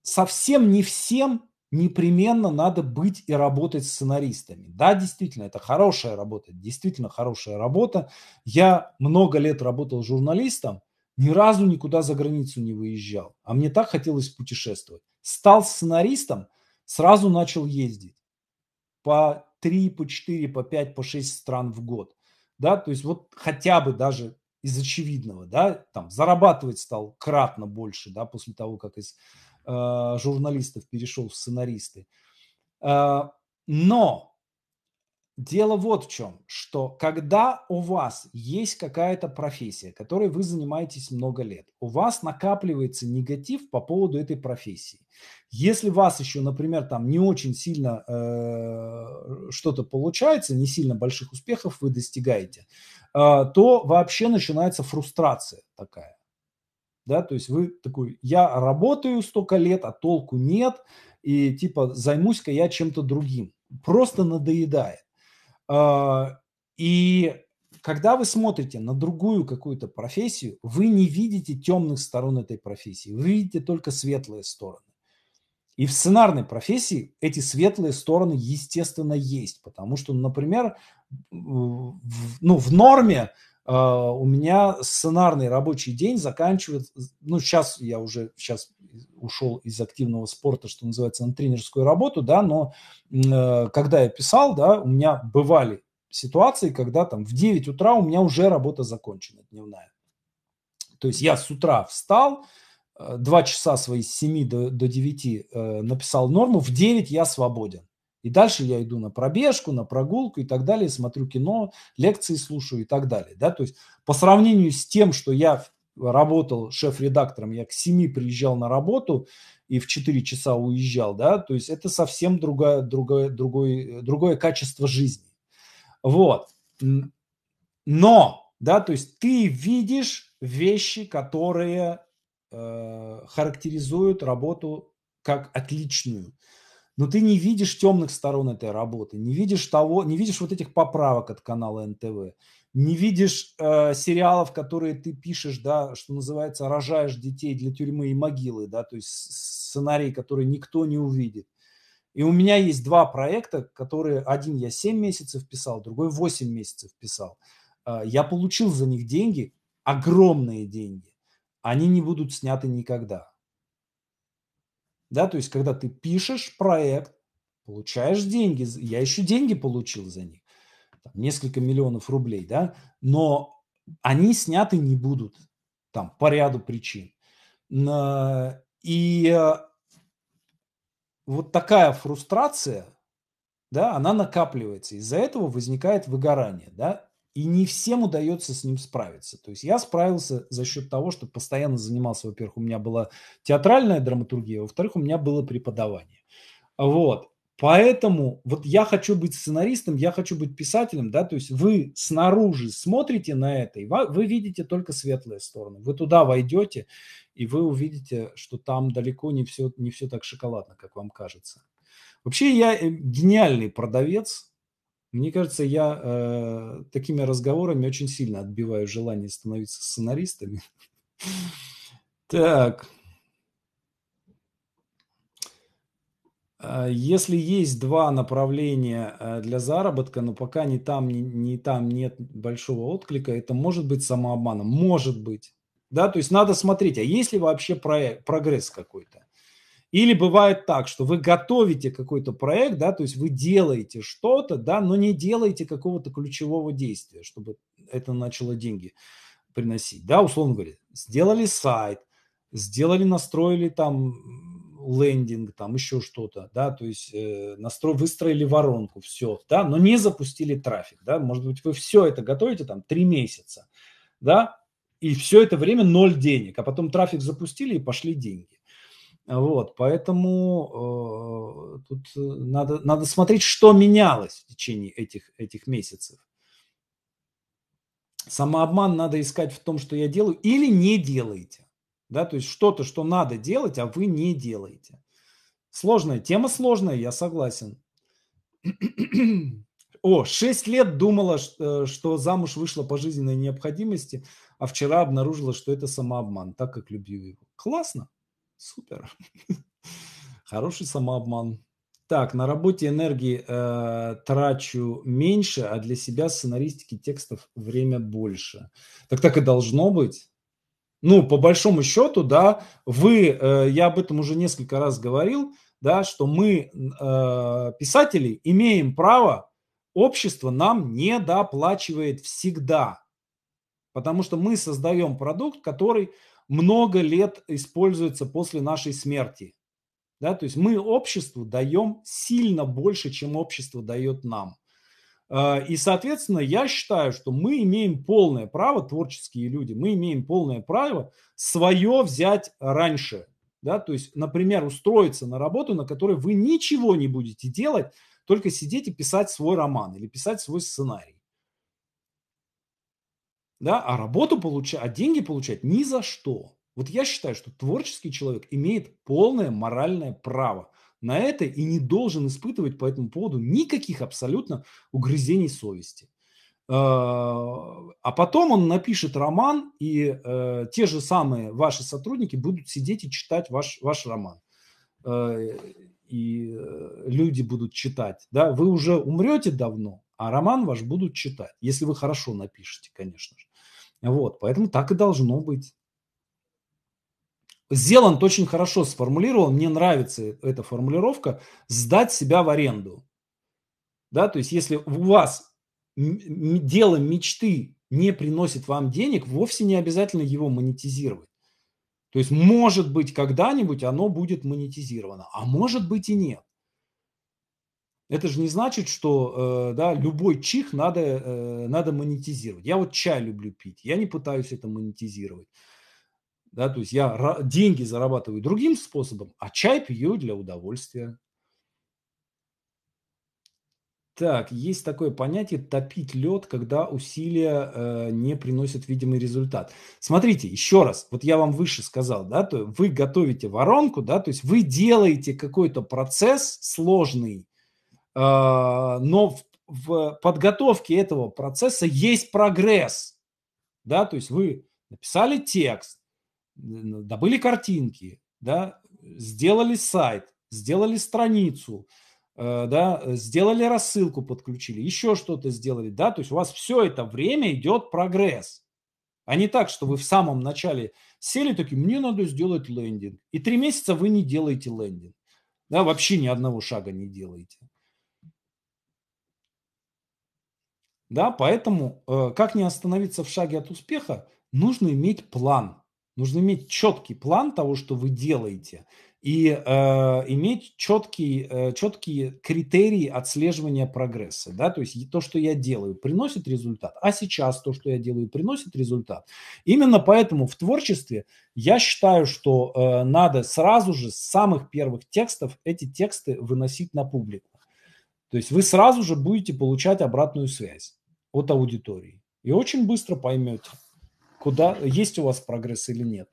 совсем не всем непременно надо быть и работать с сценаристами. Да, действительно, это хорошая работа, действительно хорошая работа. Я много лет работал журналистом, ни разу никуда за границу не выезжал, а мне так хотелось путешествовать. Стал сценаристом, сразу начал ездить по 3, по 4, по 5, по 6 стран в год. Да, то есть вот хотя бы даже из очевидного, да, там зарабатывать стал кратно больше, да, после того, как из журналистов перешел в сценаристы. Но дело вот в чем, что когда у вас есть какая-то профессия, которой вы занимаетесь много лет, у вас накапливается негатив по поводу этой профессии. Если вас еще, например, там не очень сильно что-то получается, не сильно больших успехов вы достигаете, то вообще начинается фрустрация такая. Да, то есть вы такой, я работаю столько лет, а толку нет, и типа займусь-ка я чем-то другим. Просто надоедает. И когда вы смотрите на другую какую-то профессию, вы не видите темных сторон этой профессии, вы видите только светлые стороны. И в сценарной профессии эти светлые стороны, естественно, есть, потому что, например, в норме у меня сценарный рабочий день заканчивается, сейчас я уже ушел из активного спорта, что называется, на тренерскую работу, да, но когда я писал, да, у меня бывали ситуации, когда там в 9 утра у меня уже работа закончена дневная. То есть я с утра встал, 2 часа свои с 7 до 9 написал норму, в 9 я свободен. И дальше я иду на пробежку, на прогулку и так далее, смотрю кино, лекции слушаю и так далее. Да? То есть по сравнению с тем, что я работал шеф-редактором, я к 7 приезжал на работу и в 4 часа уезжал, да? То есть это совсем другое качество жизни. Вот. Но, да, то есть ты видишь вещи, которые характеризуют работу как отличную. Но ты не видишь темных сторон этой работы, не видишь вот этих поправок от канала НТВ, не видишь сериалов, которые ты пишешь, да, что называется, рожаешь детей для тюрьмы и могилы, да, то есть сценарий, который никто не увидит. И у меня есть 2 проекта, которые один я 7 месяцев писал, другой 8 месяцев писал. Я получил за них деньги, огромные деньги. Они не будут сняты никогда. Да, то есть, когда ты пишешь проект, получаешь деньги, я еще деньги получил за них, там, несколько миллионов рублей, да, но они сняты не будут там по ряду причин. И вот такая фрустрация, да, она накапливается, из-за этого возникает выгорание, да, и не всем удается с ним справиться. То есть я справился за счет того, что постоянно занимался. Во-первых, у меня была театральная драматургия, во-вторых, у меня было преподавание. Вот. Поэтому вот я хочу быть сценаристом, я хочу быть писателем, да, то есть вы снаружи смотрите на это, и вы видите только светлые стороны. Вы туда войдете, и вы увидите, что там далеко не все так шоколадно, как вам кажется. Вообще я гениальный продавец. Мне кажется, я такими разговорами очень сильно отбиваю желание становиться сценаристами. Так. Если есть 2 направления для заработка, но пока ни там нет большого отклика, это может быть самообманом. Может быть. Да, то есть надо смотреть, а есть ли вообще прогресс какой-то? Или бывает так, что вы готовите какой-то проект, да, то есть вы делаете что-то, да, но не делаете какого-то ключевого действия, чтобы это начало деньги приносить. Да, условно говоря, сделали сайт, сделали, настроили там лендинг, там еще что-то, да, то есть выстроили воронку, все, да, но не запустили трафик, да, может быть, вы все это готовите там 3 месяца, да, и все это время 0 денег, а потом трафик запустили и пошли деньги. Вот, поэтому тут надо смотреть, что менялось в течение этих месяцев. Самообман надо искать в том, что я делаю, или не делаете. Да, то есть что-то, что надо делать, а вы не делаете. Сложная тема, сложная, я согласен. О, 6 лет думала, что замуж вышла по жизненной необходимости, а вчера обнаружила, что это самообман, так как люблю его. Классно. Супер. Хороший самообман. Так, на работе энергии трачу меньше, а для себя сценаристики текстов время больше. Так и должно быть. Ну, по большому счету, да, я об этом уже несколько раз говорил, да, что мы, писатели, имеем право, общество нам недоплачивает всегда. Потому что мы создаем продукт, который много лет используется после нашей смерти. Да, то есть мы обществу даем сильно больше, чем общество дает нам. И, соответственно, я считаю, что мы имеем полное право, творческие люди, мы имеем полное право свое взять раньше. Да, то есть, например, устроиться на работу, на которой вы ничего не будете делать, только сидеть и писать свой роман или писать свой сценарий. Да, а работу получать, а деньги получать ни за что. Вот я считаю, что творческий человек имеет полное моральное право на это и не должен испытывать по этому поводу никаких абсолютно угрызений совести. А потом он напишет роман, и те же самые ваши сотрудники будут сидеть и читать ваш роман. И люди будут читать. Да? Вы уже умрете давно, а роман ваш будут читать, если вы хорошо напишете, конечно же. Вот, поэтому так и должно быть. Зеланд очень хорошо сформулировал, мне нравится эта формулировка, сдать себя в аренду. Да, то есть если у вас дело мечты не приносит вам денег, вовсе не обязательно его монетизировать. То есть может быть когда-нибудь оно будет монетизировано, а может быть и нет. Это же не значит, что да, любой чих надо монетизировать. Я вот чай люблю пить, я не пытаюсь это монетизировать. Да, то есть я деньги зарабатываю другим способом, а чай пью для удовольствия. Так, есть такое понятие «топить лед», когда усилия не приносят видимый результат. Смотрите, еще раз, вот я вам выше сказал, да, то вы готовите воронку, да, то есть вы делаете какой-то процесс сложный, но в подготовке этого процесса есть прогресс. Да, то есть вы написали текст, добыли картинки, да, сделали сайт, сделали страницу, да, сделали рассылку, подключили, еще что-то сделали. Да, то есть у вас все это время идет прогресс. А не так, что вы в самом начале сели, такие, мне надо сделать лендинг. И 3 месяца вы не делаете лендинг. Да, вообще ни одного шага не делаете. Да, поэтому, как не остановиться в шаге от успеха, нужно иметь план. Нужно иметь четкий план того, что вы делаете, и иметь четкие критерии отслеживания прогресса. Да? То есть то, что я делаю, приносит результат, а сейчас то, что я делаю, приносит результат. Именно поэтому в творчестве я считаю, что надо сразу же с самых первых текстов эти тексты выносить на публику. То есть вы сразу же будете получать обратную связь от аудитории и очень быстро поймете, куда, есть у вас прогресс или нет.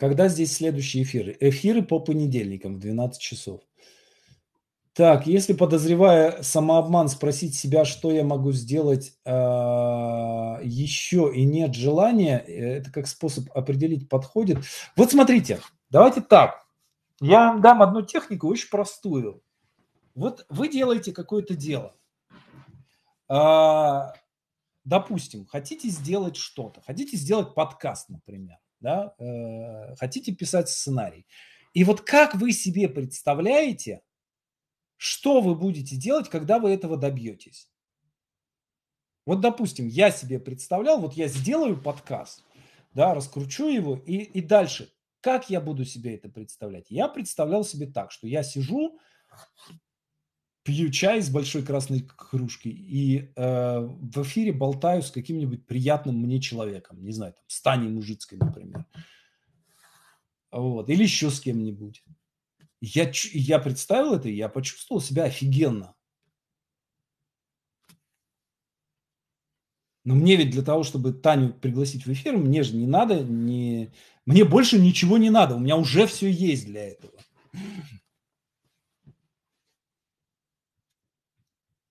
Когда здесь следующие эфиры? Эфиры по понедельникам в 12 часов. Так, если, подозревая самообман, спросить себя, что я могу сделать еще и нет желания, это как способ определить, подходит. Вот смотрите, давайте так. Я вам дам одну технику, очень простую. Вот вы делаете какое-то дело. Допустим, хотите сделать что-то, хотите сделать подкаст, например, да, хотите писать сценарий. И вот как вы себе представляете, что вы будете делать, когда вы этого добьетесь? Вот, допустим, я себе представлял, вот я сделаю подкаст, да, раскручу его и дальше. Как я буду себе это представлять? Я представлял себе так, что я сижу, пью чай из большой красной кружки и в эфире болтаю с каким-нибудь приятным мне человеком. Не знаю, там, с Таней Мужицкой, например. Вот. Или еще с кем-нибудь. Я представил это, и я почувствовал себя офигенно. Но мне ведь для того, чтобы Таню пригласить в эфир, мне же не надо, мне больше ничего не надо. У меня уже все есть для этого.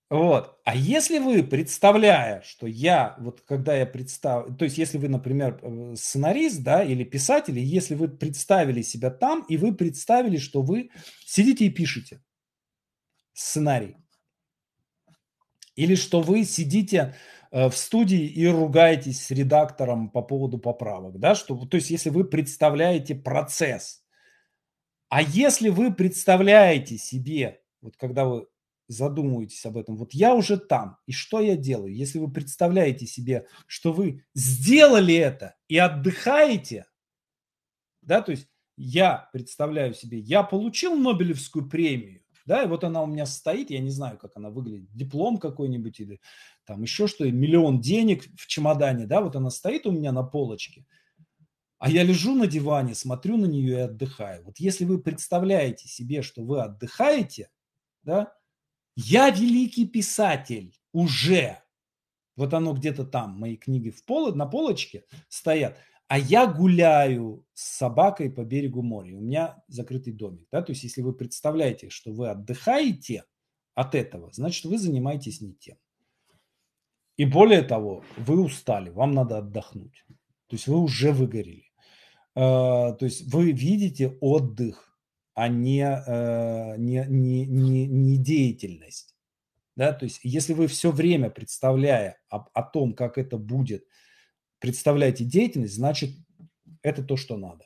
Вот. А если вы, представляя, что я, вот когда я представил, то есть если вы, например, сценарист, да, или писатель, если вы представили себя там, и вы представили, что вы сидите и пишете сценарий, или что вы сидите в студии и ругаетесь с редактором по поводу поправок, да, что, то есть если вы представляете процесс, а если вы представляете себе, вот когда вы задумываетесь об этом, вот я уже там, и что я делаю? Если вы представляете себе, что вы сделали это и отдыхаете, да, то есть я представляю себе, я получил Нобелевскую премию, да, и вот она у меня стоит, я не знаю, как она выглядит, диплом какой-нибудь или там еще что, миллион денег в чемодане, да, вот она стоит у меня на полочке, а я лежу на диване, смотрю на нее и отдыхаю. Вот если вы представляете себе, что вы отдыхаете, да, я великий писатель уже. Вот оно где-то там, мои книги на полочке стоят. А я гуляю с собакой по берегу моря. У меня закрытый домик. Да? То есть если вы представляете, что вы отдыхаете от этого, значит, вы занимаетесь не тем. И более того, вы устали, вам надо отдохнуть. То есть вы уже выгорели. То есть вы видите отдых, а не деятельность. Да? То есть если вы все время, представляя о том, как это будет, представляете деятельность, значит, это то, что надо.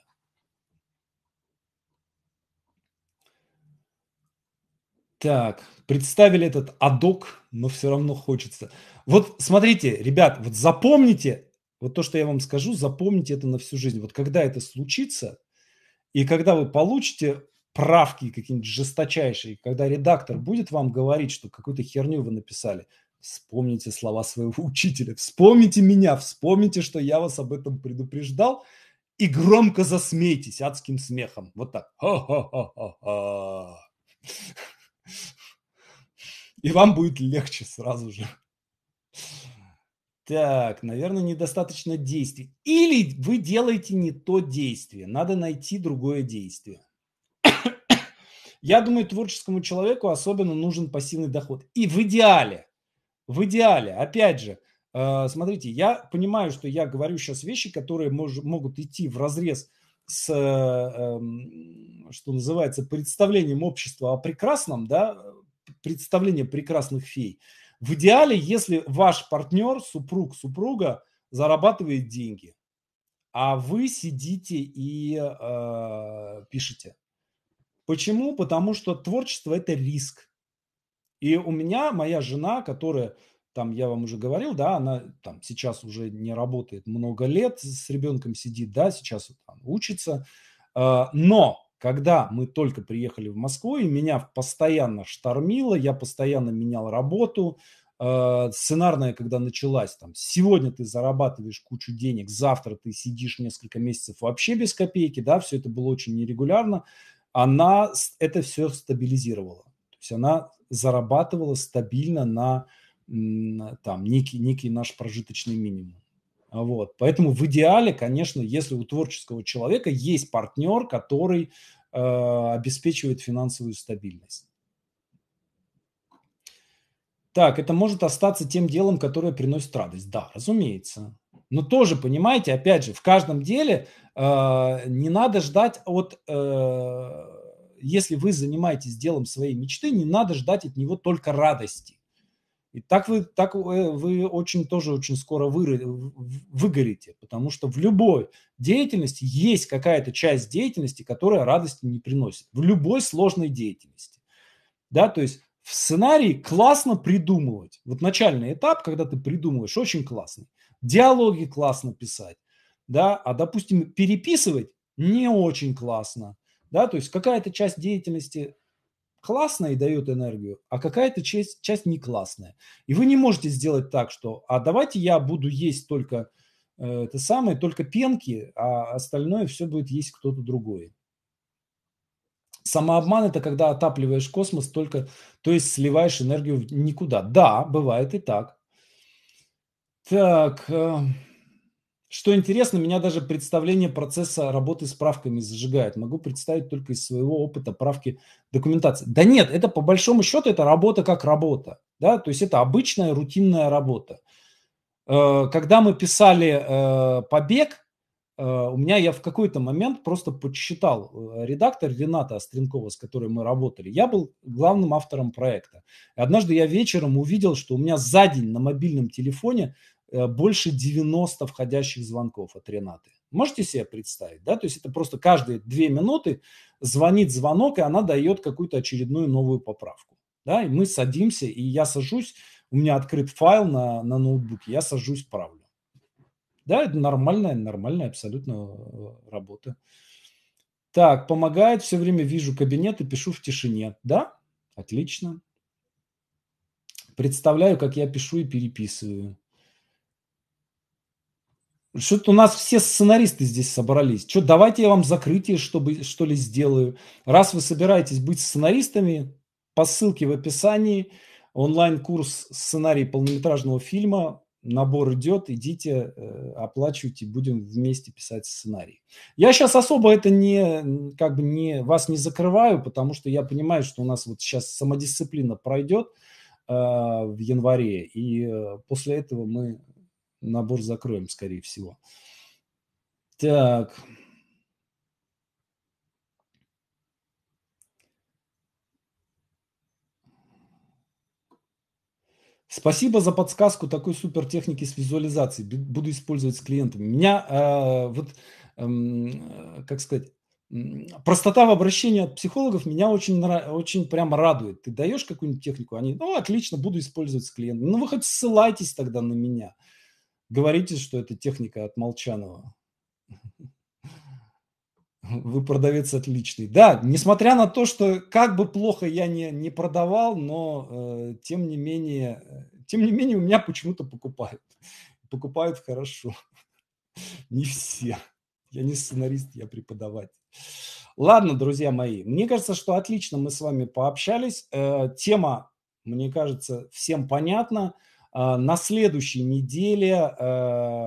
Так, представили этот адок, но все равно хочется. Вот смотрите, ребят, вот запомните, вот то, что я вам скажу, запомните это на всю жизнь. Вот когда это случится, и когда вы получите правки какие-нибудь жесточайшие, когда редактор будет вам говорить, что какую-то херню вы написали, вспомните слова своего учителя, вспомните меня, вспомните, что я вас об этом предупреждал, и громко засмейтесь адским смехом. Вот так. И вам будет легче сразу же. Так, наверное, недостаточно действий. Или вы делаете не то действие, надо найти другое действие. Я думаю, творческому человеку особенно нужен пассивный доход. И в идеале, опять же, смотрите, я понимаю, что я говорю сейчас вещи, которые могут идти вразрез с, что называется, представлением общества о прекрасном, да, представлением прекрасных фей. В идеале, если ваш партнер, супруг, супруга зарабатывает деньги, а вы сидите и пишете. Почему? Потому что творчество – это риск. И у меня моя жена, которая, там, я вам уже говорил, да, она там сейчас уже не работает много лет, с ребенком сидит, да, сейчас там учится. Но когда мы только приехали в Москву, и меня постоянно штормило, я постоянно менял работу, сценарная, когда началась, там, сегодня ты зарабатываешь кучу денег, завтра ты сидишь несколько месяцев вообще без копейки, да, все это было очень нерегулярно. Она это все стабилизировала. То есть она зарабатывала стабильно на там, некий наш прожиточный минимум. Вот. Поэтому в идеале, конечно, если у творческого человека есть партнер, который обеспечивает финансовую стабильность. Так, это может остаться тем делом, которое приносит радость. Да, разумеется. Но тоже, понимаете, опять же, в каждом деле не надо ждать от, если вы занимаетесь делом своей мечты, не надо ждать от него только радости. И так вы очень скоро выгорите, потому что в любой деятельности есть какая-то часть деятельности, которая радости не приносит. В любой сложной деятельности. Да, то есть в сценарии классно придумывать. Вот начальный этап, когда ты придумываешь, очень классно. Диалоги классно писать. Да, а, допустим, переписывать не очень классно. Да, то есть какая-то часть деятельности классная и дает энергию, а какая-то часть не классная. И вы не можете сделать так, что «а давайте я буду есть только пенки, а остальное все будет есть кто-то другой». Самообман – это когда отапливаешь космос, то есть сливаешь энергию в никуда. Да, бывает и так. Так, что интересно, меня даже представление процесса работы с правками зажигает. Могу представить только из своего опыта правки документации. Да нет, это по большому счету это работа как работа. Да? То есть это обычная рутинная работа. Когда мы писали «Побег», у меня я в какой-то момент просто подсчитал, редактор Рената Остренкова, с которой мы работали, я был главным автором проекта. Однажды я вечером увидел, что у меня за день на мобильном телефоне больше 90 входящих звонков от Ренаты. Можете себе представить, да? То есть это просто каждые 2 минуты звонит звонок, и она дает какую-то очередную новую поправку. Да? И мы садимся, и я сажусь, у меня открыт файл на ноутбуке, я сажусь, правлю. Да, это нормальная абсолютно работа. Так, помогает, все время вижу кабинет и пишу в тишине. Да, отлично. Представляю, как я пишу и переписываю. Что-то у нас все сценаристы здесь собрались. Что, давайте я вам закрытие, что ли, сделаю. Раз вы собираетесь быть сценаристами, по ссылке в описании, онлайн-курс сценарий полнометражного фильма, набор идет, идите, оплачивайте, будем вместе писать сценарий. Я сейчас особо это вас не закрываю, потому что я понимаю, что у нас вот сейчас самодисциплина пройдет в январе, и после этого мы набор закроем, скорее всего. Так. Спасибо за подсказку такой супер техники с визуализацией. Буду использовать с клиентами. Меня, простота в обращении от психологов меня очень прям радует. Ты даешь какую-нибудь технику, они, отлично, буду использовать с клиентами. Ну, вы хоть ссылайтесь тогда на меня. Говорите, что это техника от Молчанова. Вы продавец отличный. Да, несмотря на то, что как бы плохо я не продавал, но тем не менее у меня почему-то покупают. Покупают хорошо. Не все. Я не сценарист, я преподаватель. Ладно, друзья мои, мне кажется, что отлично мы с вами пообщались. Тема, мне кажется, всем понятна. На следующей неделе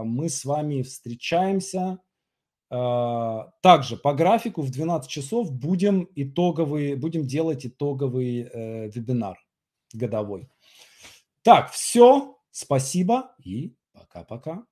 мы с вами встречаемся. Также по графику в 12 часов будем делать итоговый вебинар годовой. Так, все, спасибо и пока-пока.